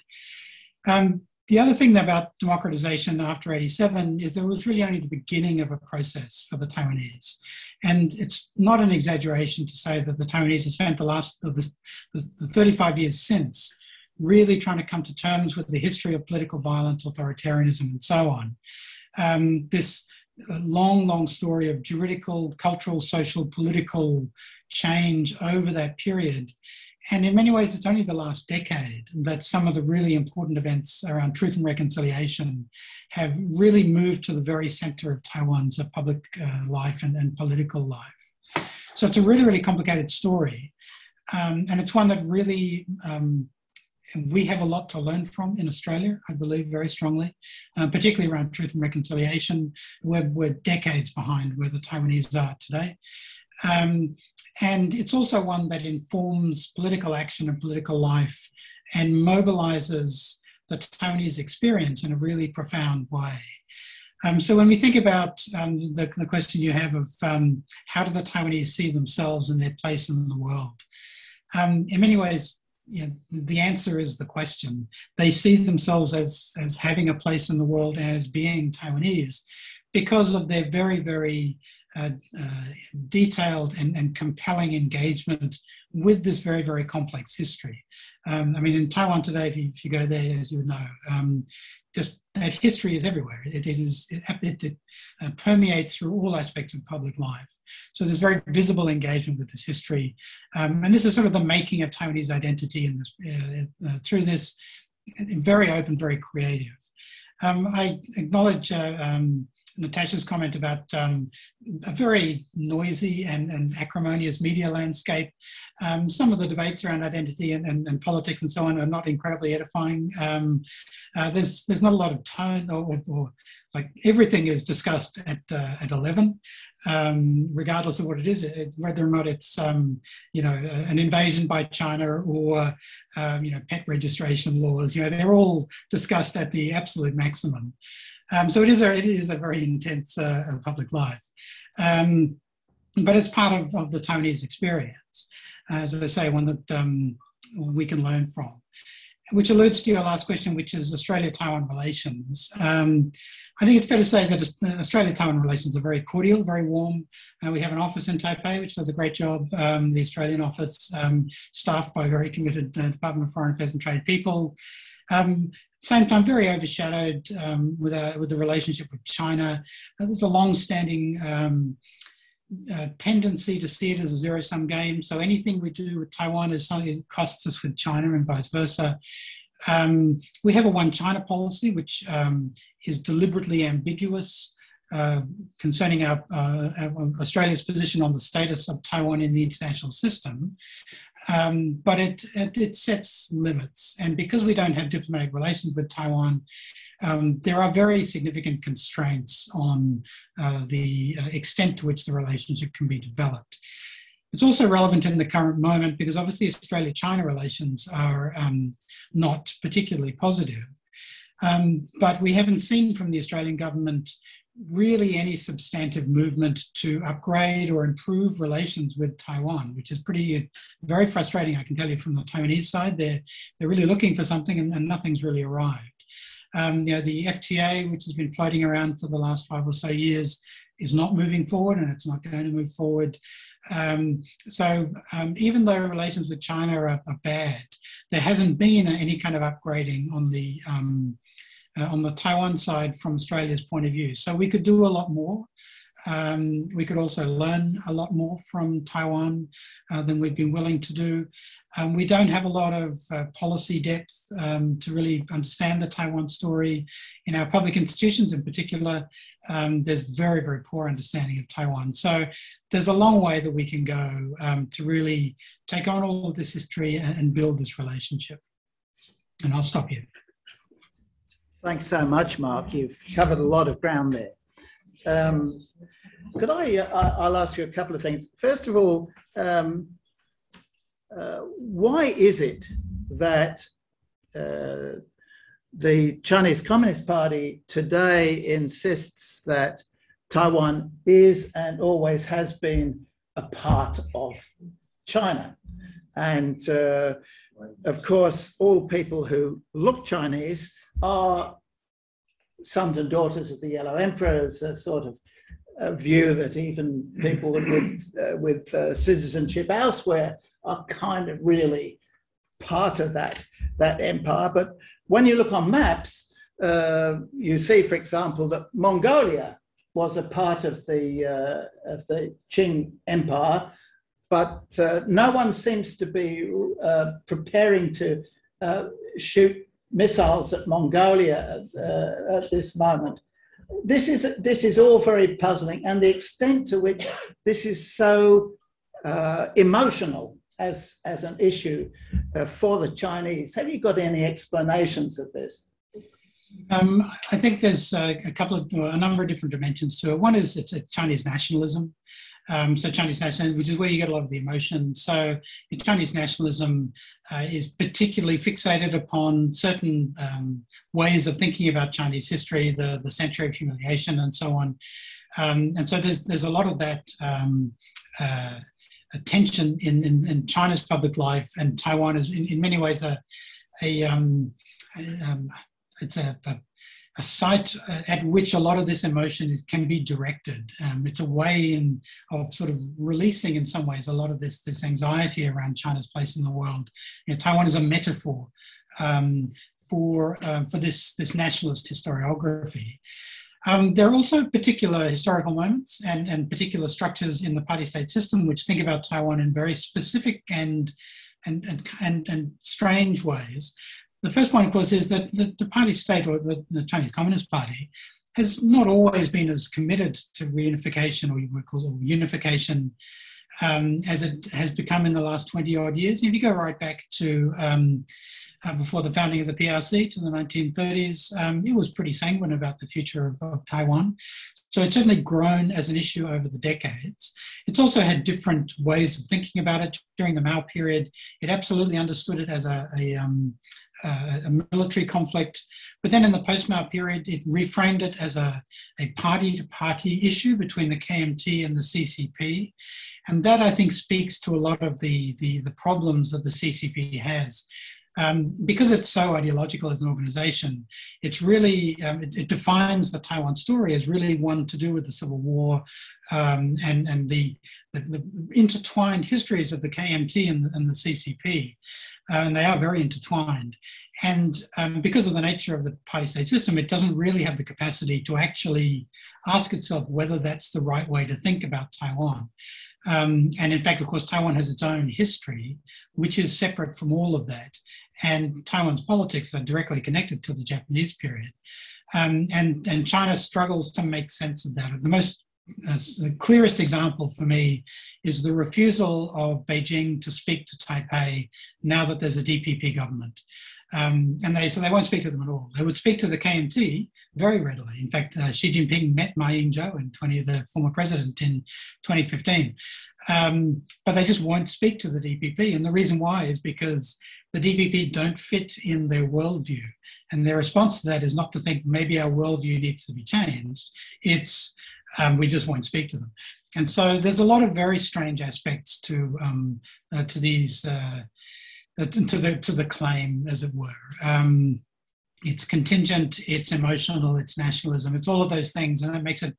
Um, the other thing about democratization after eighty-seven is there was really only the beginning of a process for the Taiwanese. And it's not an exaggeration to say that the Taiwanese have spent the last of the, the, the thirty-five years since really trying to come to terms with the history of political violence, authoritarianism, and so on. Um, this a long, long story of juridical, cultural, social, political change over that period. And in many ways, it's only the last decade that some of the really important events around truth and reconciliation have really moved to the very centre of Taiwan's public uh, life and, and political life. So it's a really, really complicated story. Um, and it's one that really, um, we have a lot to learn from in Australia, I believe very strongly, uh, particularly around truth and reconciliation. We're, we're decades behind where the Taiwanese are today. Um, and it's also one that informs political action and political life and mobilises the Taiwanese experience in a really profound way. Um, so when we think about um, the, the question you have of um, how do the Taiwanese see themselves and their place in the world, um, in many ways, you know, the answer is the question. They see themselves as, as having a place in the world and as being Taiwanese because of their very, very Uh, uh, detailed and, and compelling engagement with this very, very complex history. Um, I mean, in Taiwan today, if you, if you go there, as you know, um, just that history is everywhere. It, it, is, it, it, it uh, permeates through all aspects of public life. So there's very visible engagement with this history. Um, and this is sort of the making of Taiwanese identity in this, uh, uh, through this, very open, very creative. Um, I acknowledge uh, um, Natasha's comment about um, a very noisy and, and acrimonious media landscape. Um, some of the debates around identity and, and, and politics and so on are not incredibly edifying. Um, uh, there's, there's not a lot of tone or, or like everything is discussed at, uh, at eleven, um, regardless of what it is, it, whether or not it's, um, you know, an invasion by China or, um, you know, pet registration laws, you know, they're all discussed at the absolute maximum. Um, so it is a, it is a very intense uh, public life, um, but it's part of, of the Taiwanese experience, as I say, one that um, we can learn from. Which alludes to your last question, which is Australia-Taiwan relations. Um, I think it's fair to say that Australia-Taiwan relations are very cordial, very warm. Uh, we have an office in Taipei, which does a great job, um, the Australian office, um, staffed by very committed uh, Department of Foreign Affairs and Trade people. Um, Same time, very overshadowed um, with a, with the relationship with China. Uh, there's a long-standing um, uh, tendency to see it as a zero-sum game. So anything we do with Taiwan is something that costs us with China, and vice versa. Um, we have a one-China policy, which um, is deliberately ambiguous uh, concerning our, uh, our Australia's position on the status of Taiwan in the international system. Um, but it, it, it sets limits, and because we don't have diplomatic relations with Taiwan, um, there are very significant constraints on uh, the extent to which the relationship can be developed. It's also relevant in the current moment because obviously Australia-China relations are um, not particularly positive, um, but we haven't seen from the Australian government really any substantive movement to upgrade or improve relations with Taiwan, which is pretty, very frustrating, I can tell you, from the Taiwanese side. They're, they're really looking for something and, and nothing's really arrived. Um, you know, the F T A, which has been floating around for the last five or so years, is not moving forward, and it's not going to move forward. Um, so um, even though relations with China are, are bad, there hasn't been any kind of upgrading on the um, Uh, on the Taiwan side from Australia's point of view. So we could do a lot more. Um, we could also learn a lot more from Taiwan uh, than we've been willing to do. Um, we don't have a lot of uh, policy depth um, to really understand the Taiwan story. In our public institutions in particular, um, there's very, very poor understanding of Taiwan. So there's a long way that we can go um, to really take on all of this history and, and build this relationship. And I'll stop here. Thanks so much, Mark. You've covered a lot of ground there. Um, could I, uh, I'll ask you a couple of things. First of all, um, uh, why is it that uh, the Chinese Communist Party today insists that Taiwan is and always has been a part of China? And uh, of course, all people who look Chinese are sons and daughters of the Yellow Emperors, a sort of a view that even people with, uh, with uh, citizenship elsewhere are kind of really part of that, that empire. But when you look on maps, uh, you see, for example, that Mongolia was a part of the, uh, of the Qing Empire, but uh, no one seems to be uh, preparing to uh, shoot missiles at Mongolia uh, at this moment. This is, this is all very puzzling, and the extent to which this is so uh, emotional as, as an issue uh, for the Chinese. Have you got any explanations of this? Um, I think there's a, a couple of, a number of different dimensions to it. One is it's a Chinese nationalism. Um, so Chinese nationalism, which is where you get a lot of the emotion. So Chinese nationalism uh, is particularly fixated upon certain um, ways of thinking about Chinese history, the, the century of humiliation and so on. Um, and so there's, there's a lot of that um, uh, tension in, in, in China's public life, and Taiwan is in, in many ways a, a, um, a um, it's a, a a site at which a lot of this emotion is, can be directed. Um, it's a way in, of sort of releasing in some ways a lot of this, this anxiety around China's place in the world. You know, Taiwan is a metaphor um, for, um, for this, this nationalist historiography. Um, there are also particular historical moments and, and particular structures in the party-state system which think about Taiwan in very specific and, and, and, and, and strange ways. The first one, of course, is that the party state, or the Chinese Communist Party, has not always been as committed to reunification, or you would call it unification, um, as it has become in the last twenty odd years. If you go right back to um, uh, before the founding of the P R C, to the nineteen thirties, um, it was pretty sanguine about the future of, of Taiwan. So it's certainly grown as an issue over the decades. It's also had different ways of thinking about it. During the Mao period, it absolutely understood it as a... a um, Uh, a military conflict, but then in the post-Mao period it reframed it as a party-to-party issue between the K M T and the C C P, and that I think speaks to a lot of the, the, the problems that the C C P has. Um, because it's so ideological as an organisation, it's really, um, it, it defines the Taiwan story as really one to do with the Civil War um, and, and the, the, the intertwined histories of the K M T and, and the C C P. Uh, and they are very intertwined. And um, because of the nature of the party-state system, it doesn't really have the capacity to actually ask itself whether that's the right way to think about Taiwan. Um, and in fact, of course, Taiwan has its own history, which is separate from all of that. And Taiwan's politics are directly connected to the Japanese period. Um, and, and China struggles to make sense of that. The most Uh, the clearest example for me is the refusal of Beijing to speak to Taipei now that there's a D P P government. Um, and they, so they won't speak to them at all. They would speak to the K M T very readily. In fact, uh, Xi Jinping met Ma Ying-jeou, and the former president, in twenty fifteen. Um, but they just won't speak to the D P P. And the reason why is because the D P P don't fit in their worldview. And their response to that is not to think maybe our worldview needs to be changed. It's Um, we just won't speak to them. And so there's a lot of very strange aspects to um, uh, to these uh, to the to the claim, as it were. Um, it's contingent, it's emotional, it's nationalism, it's all of those things, and that makes it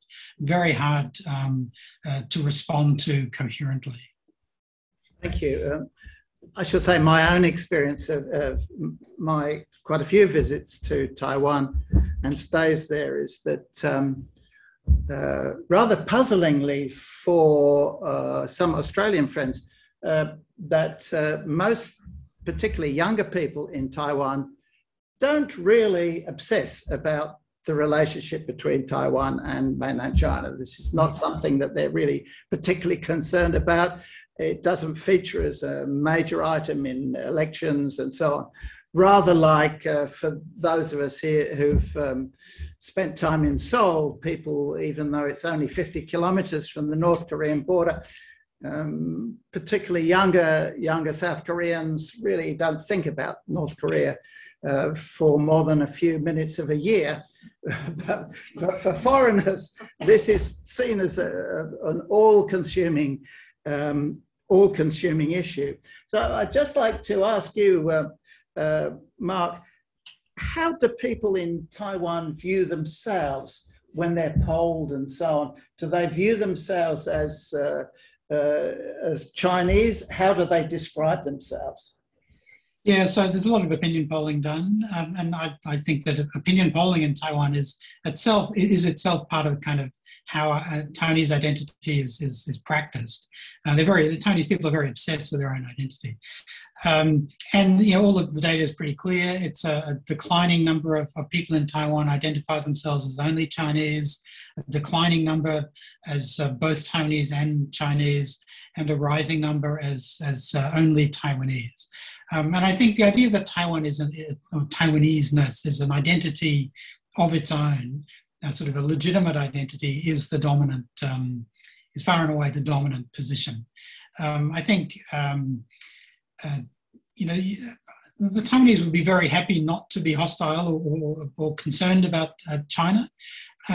very hard um, uh, to respond to coherently. Thank you. Um, I should say my own experience of, of my quite a few visits to Taiwan and stays there is that. Um, Uh, rather puzzlingly for uh, some Australian friends, uh, that uh, most, particularly younger people in Taiwan, don't really obsess about the relationship between Taiwan and mainland China. This is not something that they're really particularly concerned about. It doesn't feature as a major item in elections and so on. Rather like uh, for those of us here who've um, spent time in Seoul, people, even though it's only fifty kilometres from the North Korean border, um, particularly younger, younger South Koreans really don't think about North Korea uh, for more than a few minutes of a year. but, but for foreigners, this is seen as a, an all-consuming um, all-consuming issue. So I'd just like to ask you, uh, Uh, Mark, how do people in Taiwan view themselves when they're polled and so on? Do they view themselves as, uh, uh, as Chinese? How do they describe themselves? Yeah, so there's a lot of opinion polling done, um, and I, I think that opinion polling in Taiwan is itself is itself part of the kind of how uh, Taiwanese identity is, is, is practiced. Uh, they're very, the Taiwanese people are very obsessed with their own identity. Um, and you know, all of the data is pretty clear. It's a, a declining number of, of people in Taiwan identify themselves as only Chinese, a declining number as uh, both Taiwanese and Chinese, and a rising number as, as uh, only Taiwanese. Um, and I think the idea that Taiwan is an, or Taiwanese-ness is an identity of its own, Uh, sort of a legitimate identity, is the dominant, um, is far and away the dominant position. Um, I think, um, uh, you know, the Taiwanese would be very happy not to be hostile or, or, or concerned about uh, China.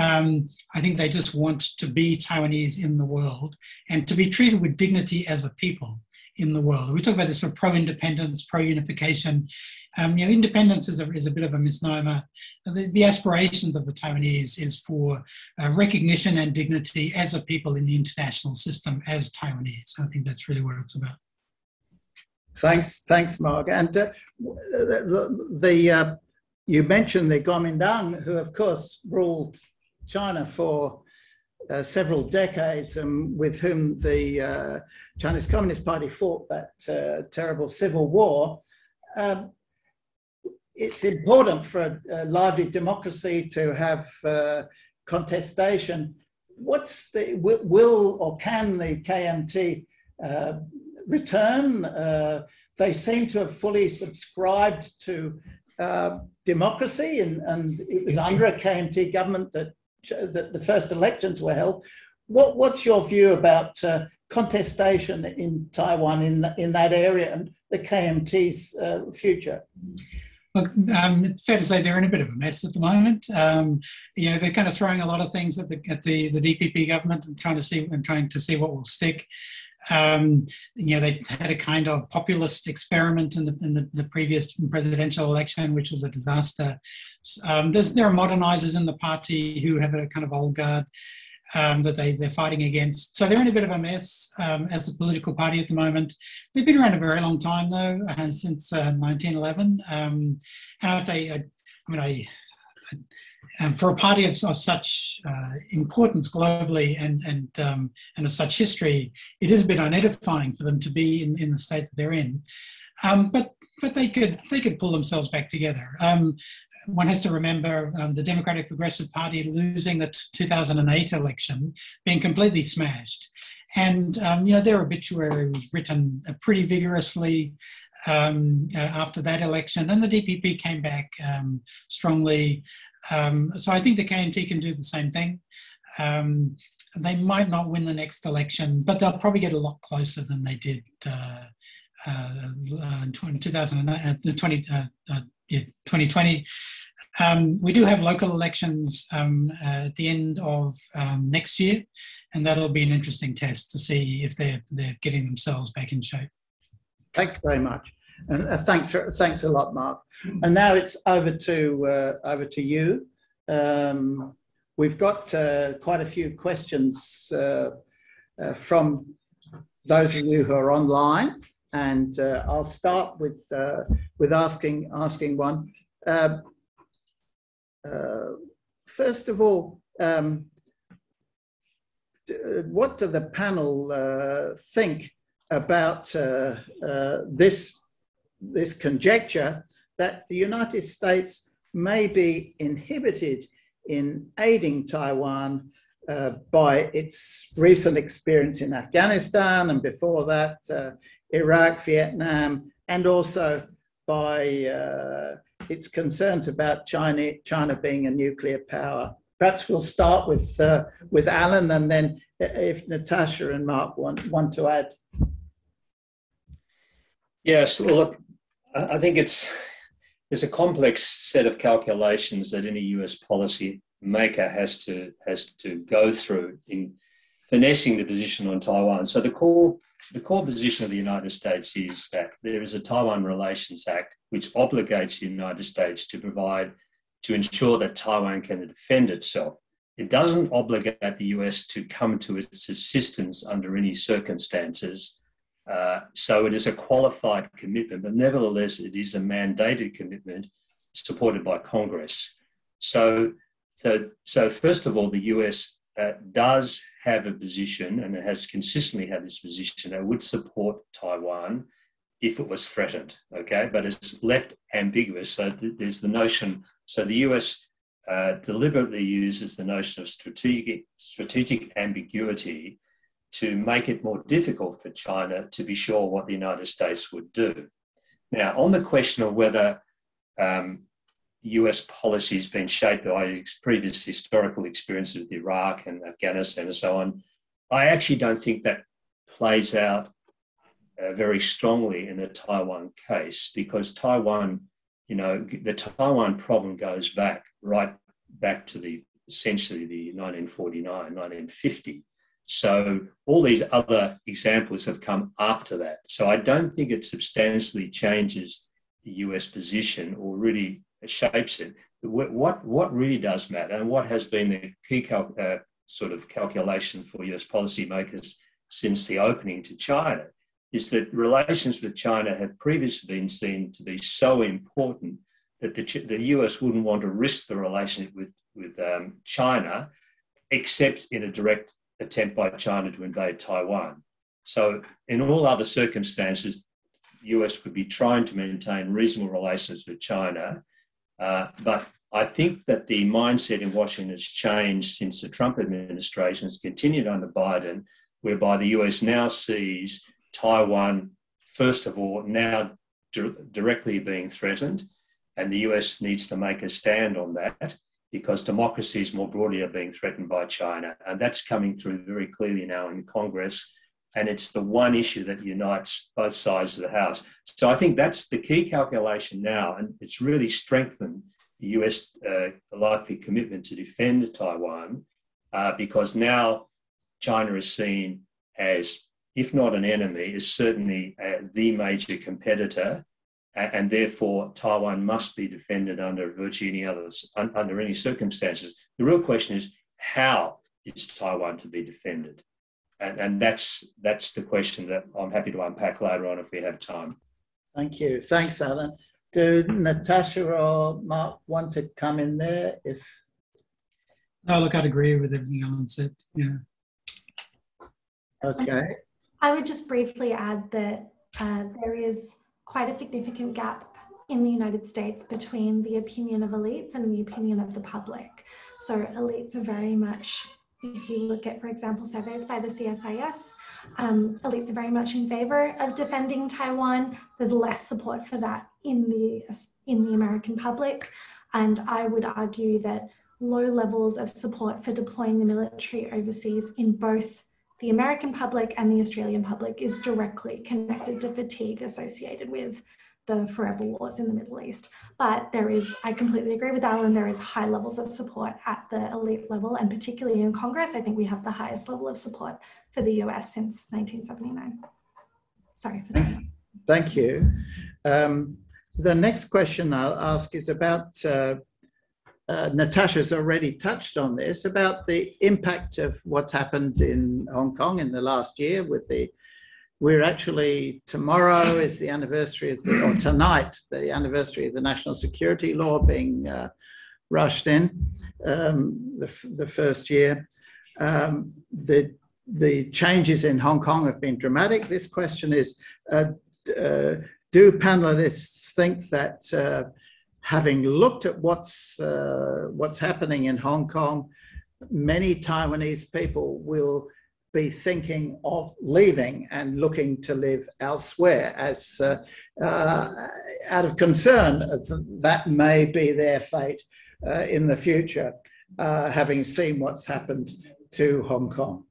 Um, I think they just want to be Taiwanese in the world and to be treated with dignity as a people in the world. We talk about this sort of pro-independence, pro-unification. Um, you know, independence is a, is a bit of a misnomer. The, the aspirations of the Taiwanese is for uh, recognition and dignity as a people in the international system as Taiwanese. I think that's really what it's about. Thanks, thanks, Mark. And uh, the, the uh, you mentioned the Kuomintang, who of course ruled China for Uh, several decades, and with whom the uh, Chinese Communist Party fought that uh, terrible civil war. Um, it's important for a, a lively democracy to have uh, contestation. What's the, will, will or can the K M T uh, return? Uh, they seem to have fully subscribed to uh, democracy, and, and it was under a K M T government that that the first elections were held. What, what's your view about uh, contestation in Taiwan in, the, in that area and the K M T's uh, future? Look, um, it's fair to say they're in a bit of a mess at the moment. Um, you know, they're kind of throwing a lot of things at the at the, the D P P government and trying to see and trying to see what will stick. Um, you know, they had a kind of populist experiment in the, in the, the previous presidential election, which was a disaster. Um, there are modernisers in the party who have a kind of old guard um, that they, they're fighting against. So they're in a bit of a mess um, as a political party at the moment. They've been around a very long time, though, uh, since uh, nineteen eleven. Um, and I would say, I, I mean, I... I And for a party of, of such uh, importance globally and and um, and of such history, it is a bit unedifying for them to be in, in the state that they're in. Um, but but they could they could pull themselves back together. Um, one has to remember um, the Democratic Progressive Party losing the two thousand eight election, being completely smashed, and um, you know, their obituary was written pretty vigorously um, uh, after that election, and the D P P came back um, strongly. Um, so I think the K M T can do the same thing. Um, they might not win the next election, but they'll probably get a lot closer than they did uh, uh, in twenty twenty. Um, we do have local elections um, uh, at the end of um, next year, and that'll be an interesting test to see if they're, they're getting themselves back in shape. Thanks very much. And uh, thanks, for, thanks a lot, Mark. And now it's over to uh, over to you. Um, we've got uh, quite a few questions uh, uh, from those of you who are online, and uh, I'll start with uh, with asking asking one. Uh, uh, first of all, um, what do the panel uh, think about uh, uh, this? this conjecture that the United States may be inhibited in aiding Taiwan uh, by its recent experience in Afghanistan, and before that uh, Iraq, Vietnam, and also by uh, its concerns about China, China being a nuclear power. Perhaps we'll start with, uh, with Alan, and then if Natasha and Mark want, want to add. Yes, well, look, I think it's there's a complex set of calculations that any U S policy maker has to has to go through in finessing the position on Taiwan. So the core the core position of the United States is that there is a Taiwan Relations Act which obligates the United States to provide to ensure that Taiwan can defend itself. It doesn't obligate the U S to come to its assistance under any circumstances. Uh, so it is a qualified commitment, but nevertheless, it is a mandated commitment supported by Congress. So, so, so first of all, the U S uh, does have a position, and it has consistently had this position, that would support Taiwan if it was threatened, okay? But it's left ambiguous. So th there's the notion, so the U S uh, deliberately uses the notion of strategic, strategic ambiguity to make it more difficult for China to be sure what the United States would do. Now, on the question of whether um, U S policy has been shaped by its previous historical experiences with Iraq and Afghanistan and so on, I actually don't think that plays out uh, very strongly in the Taiwan case, because Taiwan, you know, the Taiwan problem goes back, right back to the, essentially the nineteen forty-nine, nineteen fifty. So all these other examples have come after that. So I don't think it substantially changes the U S position or really shapes it. What, what really does matter, and what has been the key cal uh, sort of calculation for U S policymakers since the opening to China, is that relations with China have previously been seen to be so important that the, the U S wouldn't want to risk the relationship with, with um, China, except in a direct attempt by China to invade Taiwan. So in all other circumstances, the U S could be trying to maintain reasonable relations with China. Uh, but I think that the mindset in Washington has changed since the Trump administration, has continued under Biden, whereby the U S now sees Taiwan, first of all, now di directly being threatened, and the U S needs to make a stand on that, because democracies more broadly are being threatened by China. And that's coming through very clearly now in Congress. And it's the one issue that unites both sides of the House. So I think that's the key calculation now. And it's really strengthened the U S uh, likely commitment to defend Taiwan, uh, because now China is seen as, if not an enemy, is certainly uh, the major competitor. And therefore, Taiwan must be defended under virtually any others, un under any circumstances. The real question is, how is Taiwan to be defended? And, and that's, that's the question that I'm happy to unpack later on if we have time. Thank you. Thanks, Alan. Do Natasha or Mark want to come in there? If No, look, I'd agree with everything Alan said, yeah. Okay. I would just briefly add that uh, there is quite a significant gap in the United States between the opinion of elites and the opinion of the public. So elites are very much, if you look at, for example, surveys by the C S I S, um, elites are very much in favor of defending Taiwan. There's less support for that in the, in the American public. And I would argue that low levels of support for deploying the military overseas in both the American public and the Australian public is directly connected to fatigue associated with the forever wars in the Middle East. But there is, I completely agree with Alan, there is high levels of support at the elite level, and particularly in Congress, I think we have the highest level of support for the U S since nineteen seventy-nine. Sorry. For Thank you. Um, the next question I'll ask is about, uh, Uh, Natasha's already touched on this, about the impact of what's happened in Hong Kong in the last year with the, we're actually, tomorrow is the anniversary of the, or tonight, the anniversary of the national security law being uh, rushed in um, the, the first year. Um, the, the changes in Hong Kong have been dramatic. This question is, uh, uh, do panelists think that uh, having looked at what's, uh, what's happening in Hong Kong, many Taiwanese people will be thinking of leaving and looking to live elsewhere as uh, uh, out of concern that may be their fate uh, in the future, uh, having seen what's happened to Hong Kong?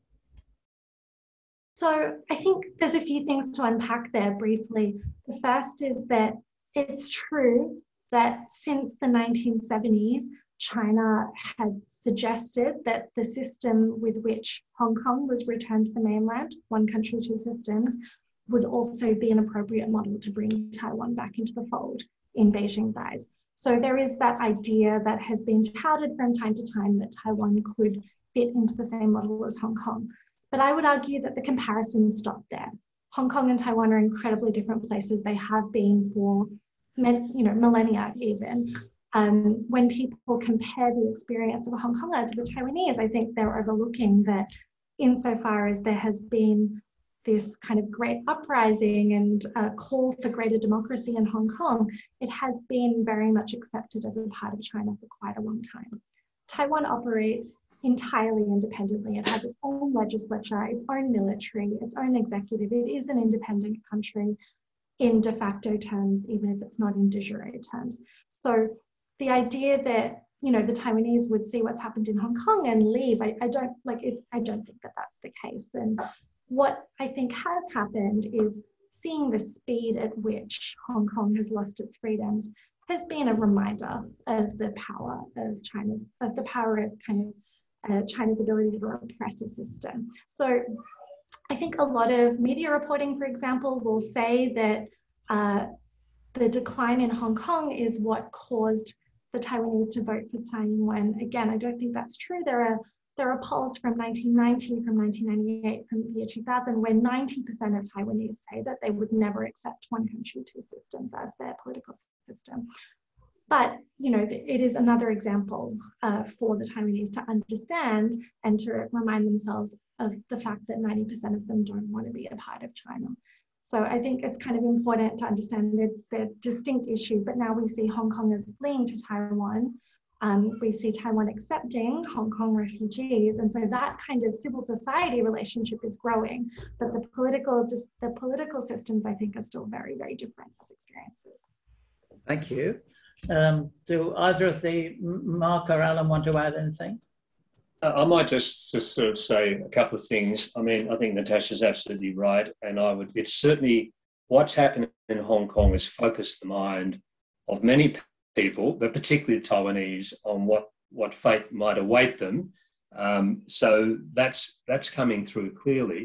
So I think there's a few things to unpack there briefly. The first is that it's true that since the nineteen seventies, China had suggested that the system with which Hong Kong was returned to the mainland, one country, two systems, would also be an appropriate model to bring Taiwan back into the fold in Beijing's eyes. So there is that idea that has been touted from time to time that Taiwan could fit into the same model as Hong Kong. But I would argue that the comparisons stop there. Hong Kong and Taiwan are incredibly different places. They have been for, you know, millennia even, um, when people compare the experience of a Hong Konger to the Taiwanese, I think they're overlooking that insofar as there has been this kind of great uprising and uh, call for greater democracy in Hong Kong, it has been very much accepted as a part of China for quite a long time. Taiwan operates entirely independently. It has its own legislature, its own military, its own executive. It is an independent country in de facto terms, even if it's not in de jure terms. So the idea that, you know, the Taiwanese would see what's happened in Hong Kong and leave, I, I don't like it. I don't think that that's the case. And what I think has happened is seeing the speed at which Hong Kong has lost its freedoms has been a reminder of the power of China's, of the power of kind of Uh, China's ability to repress a system. So I think a lot of media reporting, for example, will say that uh, the decline in Hong Kong is what caused the Taiwanese to vote for Tsai Ing-wen. Again, I don't think that's true. There are, there are polls from nineteen ninety, from nineteen ninety-eight, from the year two thousand, where ninety percent of Taiwanese say that they would never accept one country, two systems as their political system. But, you know, it is another example uh, for the Taiwanese to understand and to remind themselves of the fact that ninety percent of them don't want to be a part of China. So I think it's kind of important to understand that they're distinct issues, but now we see Hong Kongers fleeing to Taiwan. Um, we see Taiwan accepting Hong Kong refugees. And so that kind of civil society relationship is growing, but the political, just the political systems, I think, are still very, very different as experiences. Thank you. Um, do either of the Mark or Alan want to add anything? Uh, I might just, just sort of say a couple of things. I mean, I think Natasha's absolutely right, and I would. It's certainly what's happened in Hong Kong has focused the mind of many people, but particularly the Taiwanese, on what what fate might await them. Um, so that's that's coming through clearly.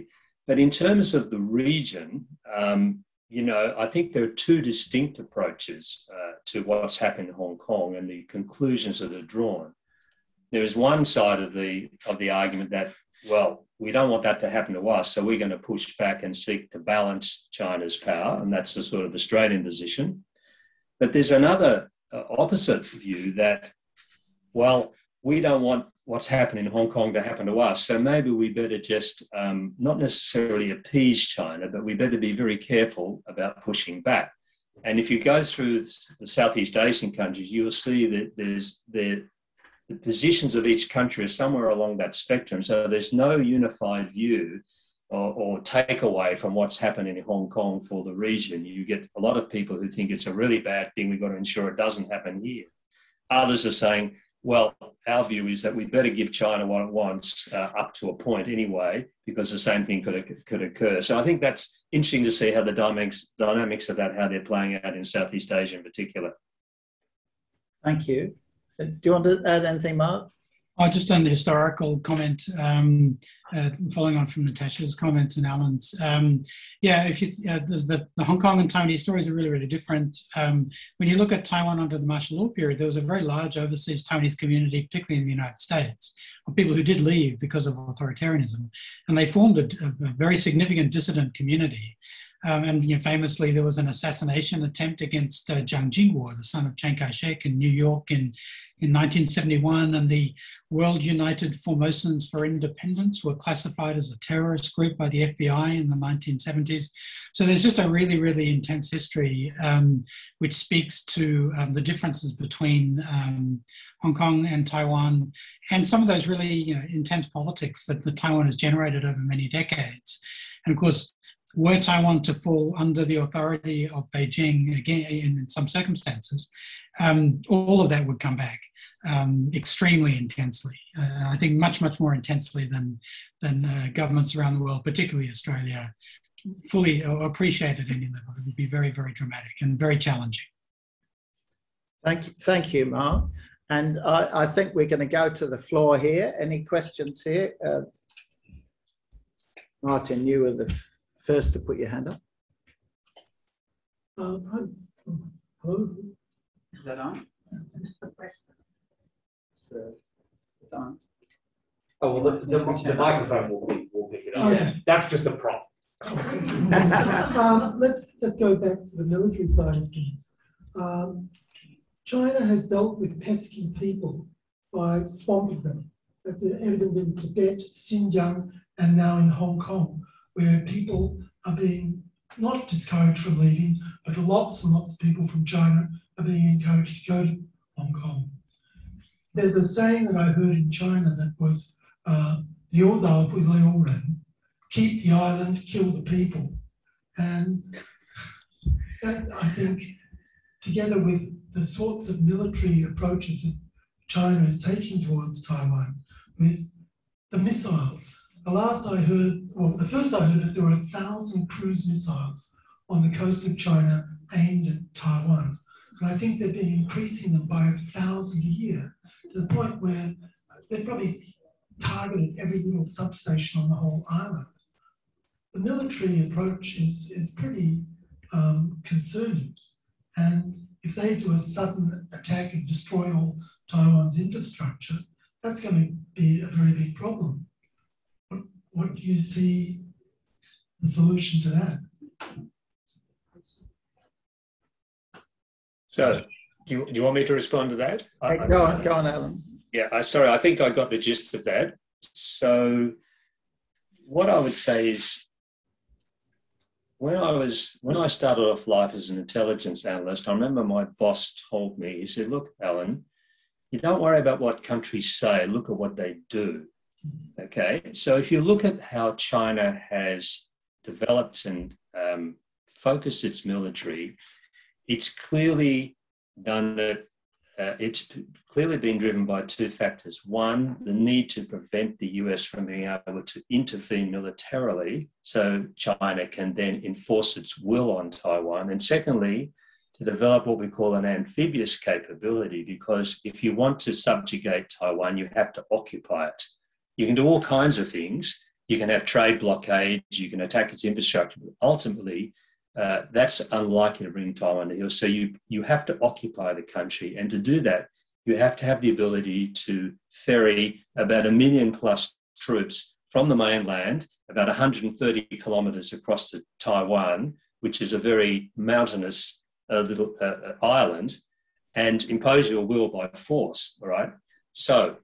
But in terms of the region. Um, You know, I think there are two distinct approaches uh, to what's happened in Hong Kong and the conclusions that are drawn. There is one side of the, of the argument that, well, we don't want that to happen to us, so we're going to push back and seek to balance China's power, and that's the sort of Australian position. But there's another uh, opposite view that, well, we don't want what's happened in Hong Kong to happen to us. So maybe we better just um, not necessarily appease China, but we better be very careful about pushing back. And if you go through the Southeast Asian countries, you will see that there's the, the positions of each country are somewhere along that spectrum. So there's no unified view or, or takeaway from what's happened in Hong Kong for the region. You get a lot of people who think it's a really bad thing. We've got to ensure it doesn't happen here. Others are saying, well, our view is that we better give China what it wants uh, up to a point anyway, because the same thing could, could occur. So I think that's interesting to see how the dynamics, dynamics of that, how they're playing out in Southeast Asia in particular. Thank you. Do you want to add anything, Mark? Oh, just on the historical comment, um, uh, following on from Natasha's comments and Alan's. Um, yeah, if you uh, the, the Hong Kong and Taiwanese stories are really, really different. Um, when you look at Taiwan under the martial law period, there was a very large overseas Taiwanese community, particularly in the United States, of people who did leave because of authoritarianism. And they formed a, a very significant dissident community. Um, and you know, famously, there was an assassination attempt against uh, Jiang Jingguo, the son of Chiang Kai-shek, in New York in, in nineteen seventy-one, and the World United Formosans for Independence were classified as a terrorist group by the F B I in the nineteen seventies. So there's just a really, really intense history, um, which speaks to um, the differences between um, Hong Kong and Taiwan, and some of those really you know, intense politics that the Taiwan has generated over many decades. And of course, were Taiwan to fall under the authority of Beijing again in some circumstances, um, all of that would come back um, extremely intensely. Uh, I think much, much more intensely than, than uh, governments around the world, particularly Australia, fully appreciate at any level. It would be very, very dramatic and very challenging. Thank you, thank you Mark. And I, I think we're going to go to the floor here. Any questions here? Uh, Martin, you were the first to put your hand up. Um, hello. Is that on? That's the question. So, it's on. Oh, well, the, the, the microphone will pick, will pick it up. Okay. That's just a prop. um, let's just go back to the military side of things. Um, China has dealt with pesky people by swamping them. That's evident in Tibet, Xinjiang, and now in Hong Kong, where people are being not discouraged from leaving, but lots and lots of people from China are being encouraged to go to Hong Kong. There's a saying that I heard in China that was, uh, keep the island, kill the people. And that, I think, together with the sorts of military approaches that China is taking towards Taiwan, with the missiles. The last I heard, well, the first I heard that there were a thousand cruise missiles on the coast of China aimed at Taiwan. And I think they've been increasing them by a thousand a year, to the point where they've probably targeted every little substation on the whole island. The military approach is, is pretty um, concerning. And if they do a sudden attack and destroy all Taiwan's infrastructure, that's going to be a very big problem. What, what do you see the solution to that? So, do you, do you want me to respond to that? Hey, I, go on, go on, Alan. Yeah, I, sorry, I think I got the gist of that. So, what I would say is, when I was when I started off life as an intelligence analyst, I remember my boss told me, he said, "Look, Alan, you don't worry about what countries say, look at what they do." Okay, so if you look at how China has developed and um, focused its military, it's clearly done that, uh, it's clearly been driven by two factors. One, the need to prevent the U S from being able to intervene militarily so China can then enforce its will on Taiwan. And secondly, to develop what we call an amphibious capability, because if you want to subjugate Taiwan, you have to occupy it. You can do all kinds of things. You can have trade blockades, you can attack its infrastructure, but ultimately uh, that's unlikely to bring Taiwan to heel. So you, you have to occupy the country, and to do that, you have to have the ability to ferry about a million plus troops from the mainland, about one hundred thirty kilometres across to Taiwan, which is a very mountainous a little uh, island, and impose your will by force, all right? So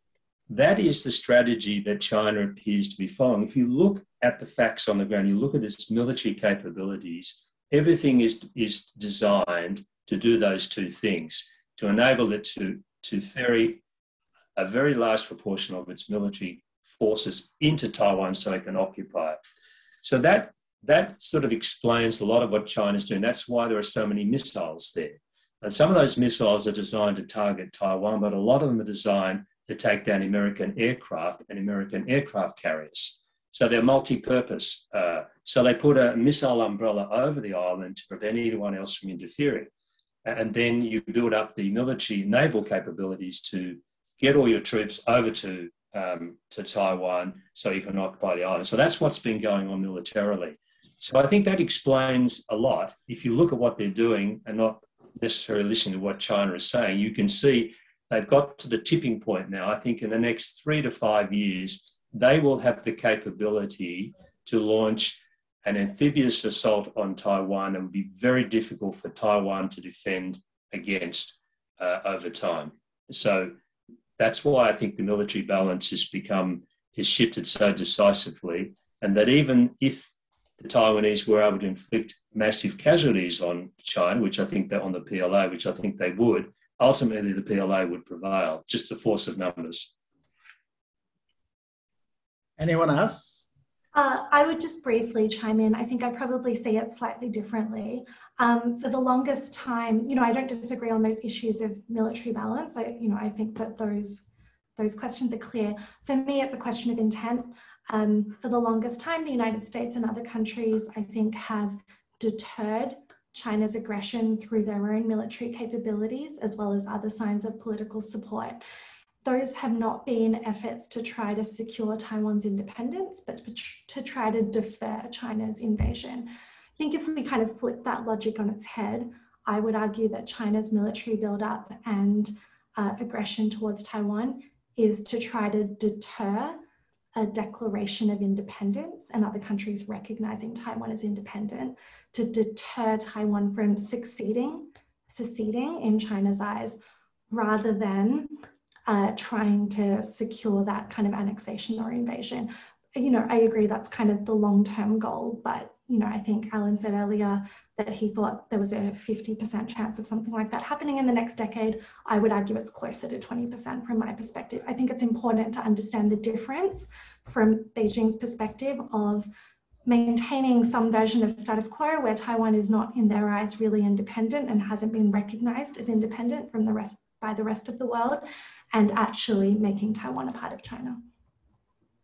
that is the strategy that China appears to be following. If you look at the facts on the ground, you look at its military capabilities, everything is, is designed to do those two things, to enable it to, to ferry a very large proportion of its military forces into Taiwan so it can occupy it. So that That sort of explains a lot of what China's doing. That's why there are so many missiles there. And some of those missiles are designed to target Taiwan, but a lot of them are designed to take down American aircraft and American aircraft carriers. So they're multi-purpose. Uh, so they put a missile umbrella over the island to prevent anyone else from interfering. And then you build up the military naval capabilities to get all your troops over to, um, to Taiwan so you can occupy the island. So that's what's been going on militarily. So I think that explains a lot. If you look at what they're doing and not necessarily listen to what China is saying, you can see they've got to the tipping point now. I think in the next three to five years, they will have the capability to launch an amphibious assault on Taiwan, and it will be very difficult for Taiwan to defend against uh, over time. So that's why I think the military balance has become, has shifted so decisively, and that even if the Taiwanese were able to inflict massive casualties on China, which I think they're on the P L A, which I think they would, ultimately the P L A would prevail, just the force of numbers. Anyone else? Uh, I would just briefly chime in. I think I probably see it slightly differently. Um, for the longest time, you know, I don't disagree on those issues of military balance. I, you know, I think that those, those questions are clear. For me, it's a question of intent. Um, for the longest time, the United States and other countries, I think, have deterred China's aggression through their own military capabilities, as well as other signs of political support. Those have not been efforts to try to secure Taiwan's independence, but to try to defer China's invasion. I think if we kind of flip that logic on its head, I would argue that China's military buildup and uh, aggression towards Taiwan is to try to deter a declaration of independence and other countries recognizing Taiwan as independent, to deter Taiwan from succeeding seceding in China's eyes, rather than uh, trying to secure that kind of annexation or invasion. You know, I agree that's kind of the long-term goal, but, you know, I think Alan said earlier that he thought there was a fifty percent chance of something like that happening in the next decade. I would argue it's closer to twenty percent from my perspective. I think it's important to understand the difference from Beijing's perspective of maintaining some version of status quo where Taiwan is not, in their eyes, really independent and hasn't been recognized as independent from the rest, by the rest of the world, and actually making Taiwan a part of China.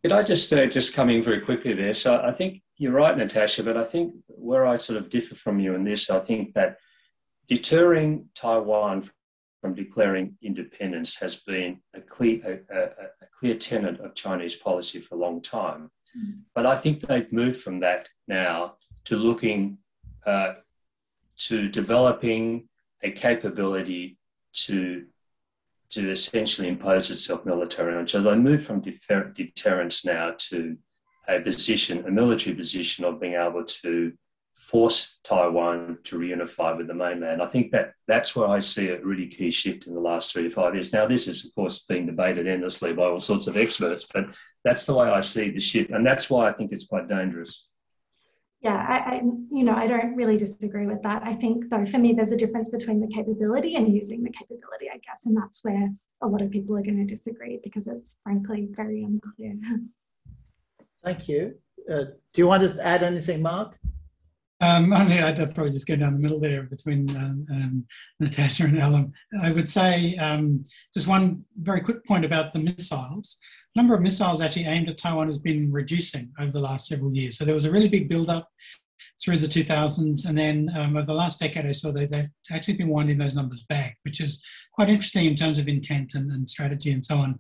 Could I just, uh, just come in very quickly there? So I think you're right, Natasha, but I think where I sort of differ from you in this, I think that deterring Taiwan from declaring independence has been a clear, a, a, a clear tenet of Chinese policy for a long time. Mm. But I think they've moved from that now to looking, uh, to developing a capability to to essentially impose itself militarily. And so they moved from defer deterrence now to a position, a military position of being able to force Taiwan to reunify with the mainland. I think that that's where I see a really key shift in the last three to five years. Now, this is, of course, being debated endlessly by all sorts of experts, but that's the way I see the shift. And that's why I think it's quite dangerous. Yeah, I, I, you know, I don't really disagree with that. I think, though, for me, there's a difference between the capability and using the capability, I guess, and that's where a lot of people are going to disagree because it's, frankly, very unclear. Thank you. Uh, do you want to add anything, Mark? Um, only I'd probably just go down the middle there between um, um, Natasha and Alan. I would say um, just one very quick point about the missiles. The number of missiles actually aimed at Taiwan has been reducing over the last several years. So there was a really big build-up through the two thousands, and then um, over the last decade I saw that they've actually been winding those numbers back, which is quite interesting in terms of intent and, and strategy and so on.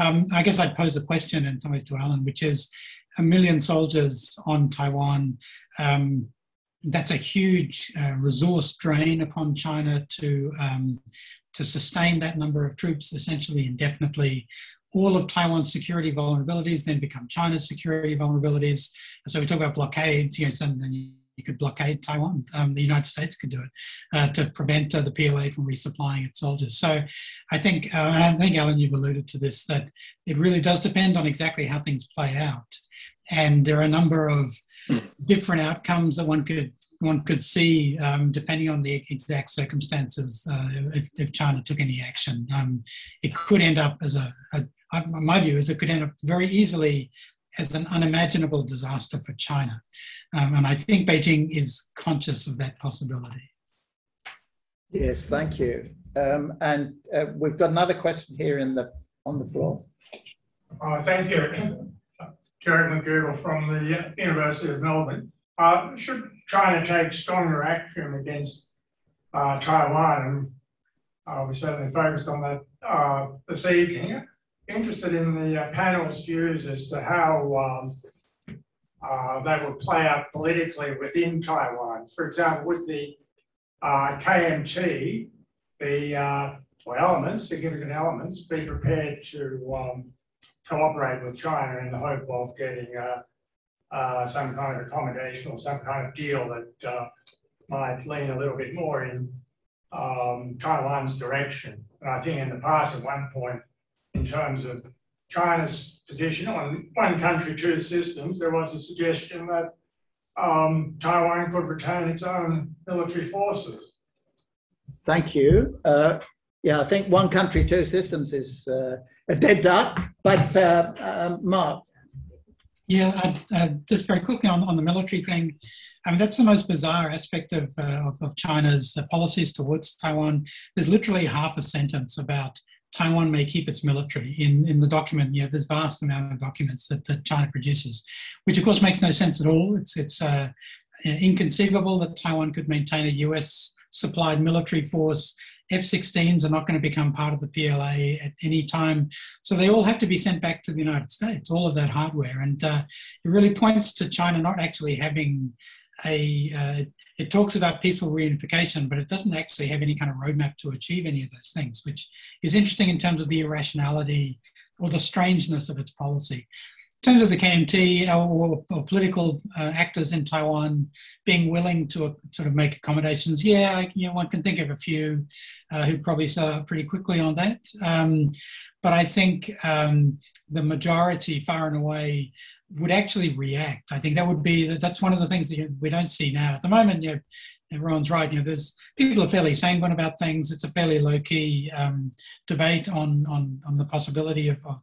Um, I guess I'd pose a question in some ways to Alan, which is a million soldiers on Taiwan. Um, that's a huge uh, resource drain upon China to, um, to sustain that number of troops essentially indefinitely. All of Taiwan's security vulnerabilities then become China's security vulnerabilities. So we talk about blockades, you know, something you could blockade Taiwan. Um, the United States could do it uh, to prevent uh, the P L A from resupplying its soldiers. So I think, uh, I think, Alan, you've alluded to this, that it really does depend on exactly how things play out. And there are a number of different outcomes that one could one could see um, depending on the exact circumstances. Uh, if, if China took any action, um, it could end up as a, a, my view is it could end up very easily as an unimaginable disaster for China, um, and I think Beijing is conscious of that possibility. Yes, thank you. Um, and uh, we've got another question here in the on the floor. Uh, thank you. Jared McDougall from the University of Melbourne. Uh, should China take stronger action against uh, Taiwan? And uh, we certainly focused on that uh, this evening. Interested in the uh, panel's views as to how um, uh, they would play out politically within Taiwan. For example, with the uh, K M T, the uh, well, elements, significant elements, be prepared to um, cooperate with China in the hope of getting uh, uh, some kind of accommodation or some kind of deal that uh, might lean a little bit more in um, Taiwan's direction. And I think in the past, at one point, in terms of China's position on one country, two systems, there was a suggestion that um, Taiwan could retain its own military forces. Thank you. Uh Yeah, I think one country, two systems is uh, a dead duck, but uh, uh, Mark. Yeah, I, uh, just very quickly on, on the military thing. I mean, that's the most bizarre aspect of, uh, of, of China's uh, policies towards Taiwan. There's literally half a sentence about Taiwan may keep its military in, in the document. You know, there's vast amount of documents that, that China produces, which of course makes no sense at all. It's, it's uh, inconceivable that Taiwan could maintain a U S supplied military force. F sixteens are not going to become part of the P L A at any time. So they all have to be sent back to the United States, all of that hardware. And uh, it really points to China not actually having a, uh, it talks about peaceful reunification, but it doesn't actually have any kind of roadmap to achieve any of those things, which is interesting in terms of the irrationality or the strangeness of its policy. In terms of the K M T or, or political uh, actors in Taiwan being willing to uh, sort of make accommodations, yeah, you know, one can think of a few uh, who probably saw pretty quickly on that. Um, but I think um, the majority, far and away, would actually react. I think that would be, that's one of the things that you, we don't see now. At the moment, you know, everyone's right, you know, there's, people are fairly sanguine about things. It's a fairly low-key um, debate on, on, on the possibility of, of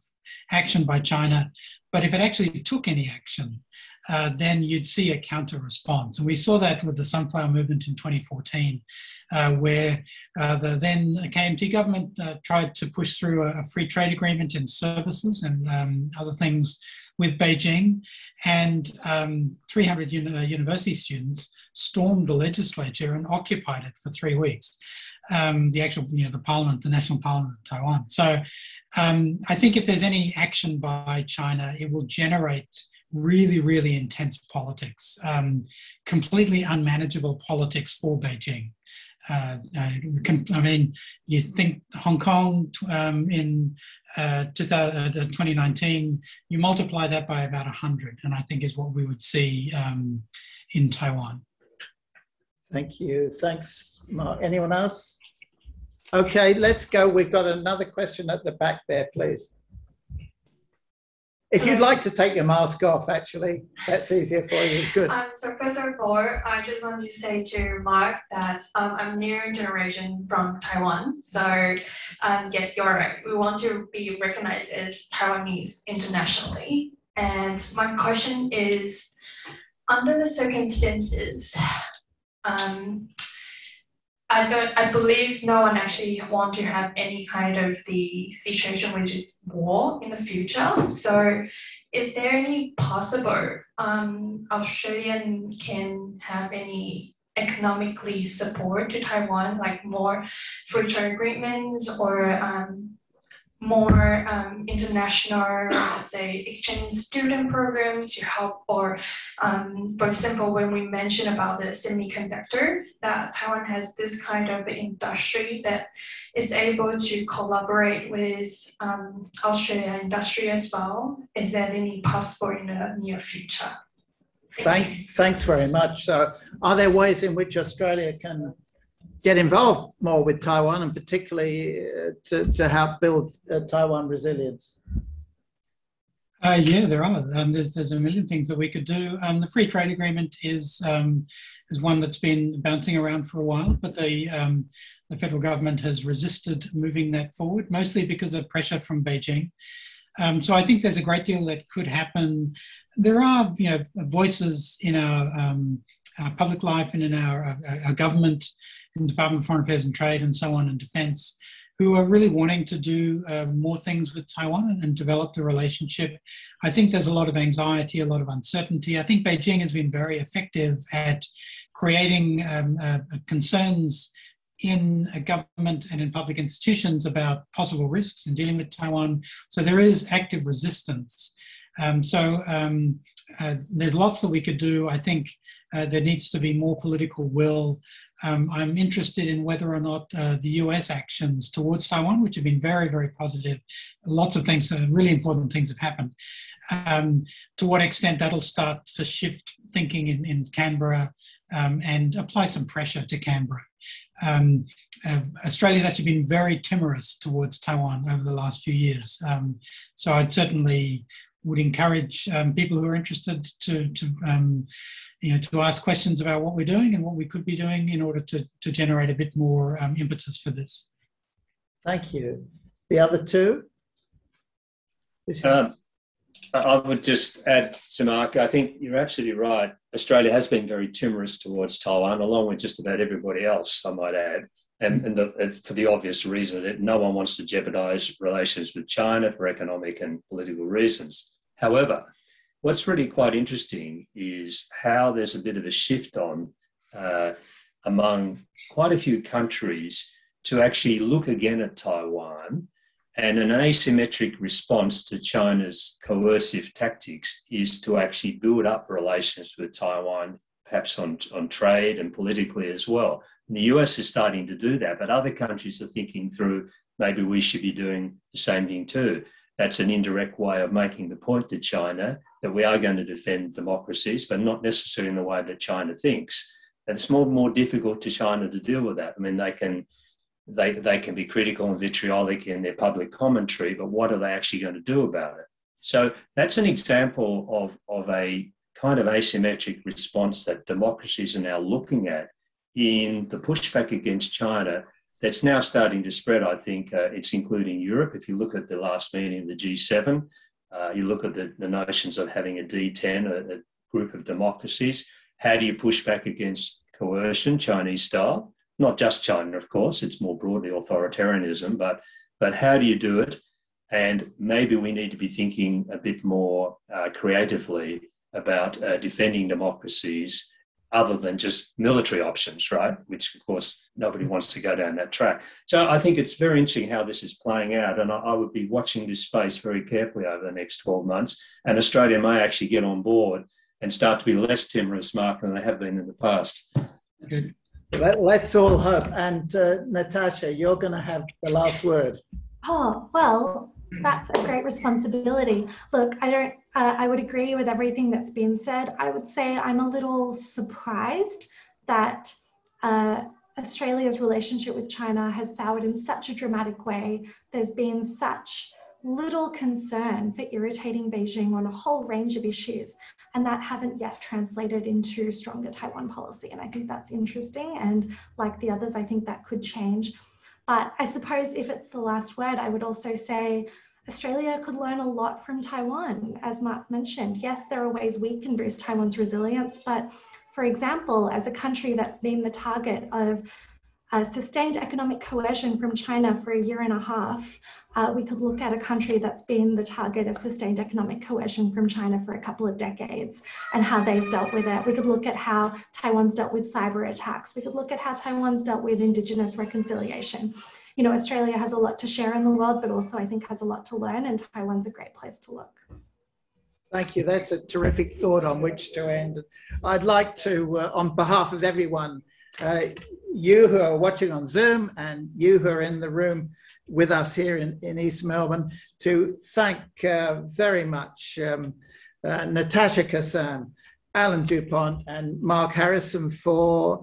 action by China. But if it actually took any action, uh, then you'd see a counter response. And we saw that with the sunflower movement in twenty fourteen, uh, where uh, the then K M T government uh, tried to push through a, a free trade agreement in services and um, other things with Beijing, and um, three hundred uni- university students stormed the legislature and occupied it for three weeks. Um, the actual, you know, the parliament, the national parliament of Taiwan. So um, I think if there's any action by China, it will generate really, really intense politics, um, completely unmanageable politics for Beijing. Uh, I mean, you think Hong Kong um, in uh, twenty nineteen, you multiply that by about one hundred, and I think is what we would see um, in Taiwan. Thank you. Thanks, Mark. Anyone else? Okay, let's go. We've got another question at the back there, please. If you'd like to take your mask off, actually, that's easier for you. Good. Um, so first of all, I just want to say to Mark that um, I'm new generation from Taiwan. So um, yes, you're right. We want to be recognized as Taiwanese internationally. And my question is, under the circumstances, um, I don't, I believe no one actually want to have any kind of the situation which is war in the future. So is there any possible um, Australian can have any economically support to Taiwan, like more free trade agreements or um, more um, international, let's say, exchange student program to help, or um, for example, when we mentioned about the semiconductor, that Taiwan has this kind of industry that is able to collaborate with um, Australian industry as well. Is that any possible in the near future? Thank, thanks very much. So are there ways in which Australia can get involved more with Taiwan, and particularly uh, to, to help build uh, Taiwan resilience? Uh, yeah, there are. Um, there's, there's a million things that we could do. Um, the free trade agreement is um, is one that's been bouncing around for a while, but the um, the federal government has resisted moving that forward, mostly because of pressure from Beijing. Um, so I think there's a great deal that could happen. There are, you know, voices in our, um, our public life and in our, our, our government, Department of Foreign Affairs and Trade and so on, and Defence, who are really wanting to do uh, more things with Taiwan and develop the relationship. I think there's a lot of anxiety, a lot of uncertainty. I think Beijing has been very effective at creating um, uh, concerns in a government and in public institutions about possible risks in dealing with Taiwan. So there is active resistance. Um, so um, uh, there's lots that we could do. I think Uh, there needs to be more political will. Um, I'm interested in whether or not uh, the U S actions towards Taiwan, which have been very, very positive, lots of things, uh, really important things have happened. Um, to what extent that'll start to shift thinking in, in Canberra um, and apply some pressure to Canberra. Um, uh, Australia's actually been very timorous towards Taiwan over the last few years. Um, so I'd certainly would encourage um, people who are interested to, to um, you know, to ask questions about what we're doing and what we could be doing in order to, to generate a bit more um, impetus for this. Thank you. The other two? This is um, I would just add to Mark, I think you're absolutely right. Australia has been very timorous towards Taiwan, along with just about everybody else, I might add. And, and the, for the obvious reason that no one wants to jeopardise relations with China for economic and political reasons. However, what's really quite interesting is how there's a bit of a shift on uh, among quite a few countries to actually look again at Taiwan, and an asymmetric response to China's coercive tactics is to actually build up relations with Taiwan, perhaps on, on trade and politically as well. And the U S is starting to do that, but other countries are thinking through, maybe we should be doing the same thing too. that's an indirect way of making the point to China that we are going to defend democracies, but not necessarily in the way that China thinks. And it's more more difficult to China to deal with that. I mean, they can they they can be critical and vitriolic in their public commentary, but what are they actually going to do about it? So that's an example of, of a kind of asymmetric response that democracies are now looking at in the pushback against China that's now starting to spread, I think. Uh, it's including Europe. If you look at the last meeting of the G seven, uh, you look at the, the notions of having a D ten, a, a group of democracies. How do you push back against coercion, Chinese style? Not just China, of course, it's more broadly authoritarianism, but, but how do you do it? And maybe we need to be thinking a bit more uh, creatively about uh, defending democracies other than just military options, right? Which, of course, nobody wants to go down that track. So I think it's very interesting how this is playing out, and I, I would be watching this space very carefully over the next twelve months, and Australia may actually get on board and start to be less timorous, Mark, than they have been in the past. Good. Let, let's all hope. And uh, Natasha, you're going to have the last word. Oh, well, that's a great responsibility. Look, I don't, uh, I would agree with everything that's been said. I would say I'm a little surprised that uh, Australia's relationship with China has soured in such a dramatic way. There's been such little concern for irritating Beijing on a whole range of issues, and that hasn't yet translated into stronger Taiwan policy. And I think that's interesting. And like the others, I think that could change. But I suppose if it's the last word, I would also say Australia could learn a lot from Taiwan, as Mark mentioned. Yes, there are ways we can boost Taiwan's resilience, but for example, as a country that's been the target of uh, sustained economic coercion from China for a year and a half, uh, we could look at a country that's been the target of sustained economic coercion from China for a couple of decades and how they've dealt with it. We could look at how Taiwan's dealt with cyber attacks. We could look at how Taiwan's dealt with Indigenous reconciliation. You know, Australia has a lot to share in the world, but also I think has a lot to learn, and Taiwan's a great place to look. Thank you. That's a terrific thought on which to end. I'd like to, uh, on behalf of everyone, uh, you who are watching on Zoom and you who are in the room with us here in, in East Melbourne, to thank uh, very much um, uh, Natasha Kassam, Alan Dupont and Mark Harrison for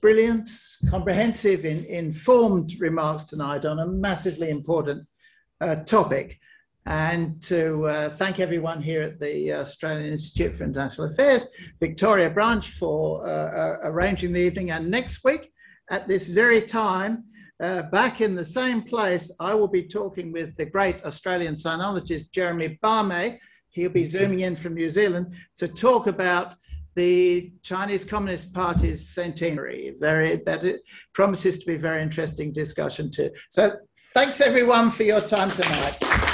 brilliant, comprehensive, in, informed remarks tonight on a massively important uh, topic. And to uh, thank everyone here at the Australian Institute for International Affairs, Victoria Branch for uh, uh, arranging the evening. And next week, at this very time, uh, back in the same place, I will be talking with the great Australian sinologist, Jeremy Barmay. He'll be zooming in from New Zealand to talk about the Chinese Communist Party's centenary. Very, that it promises to be a very interesting discussion too. So thanks everyone for your time tonight.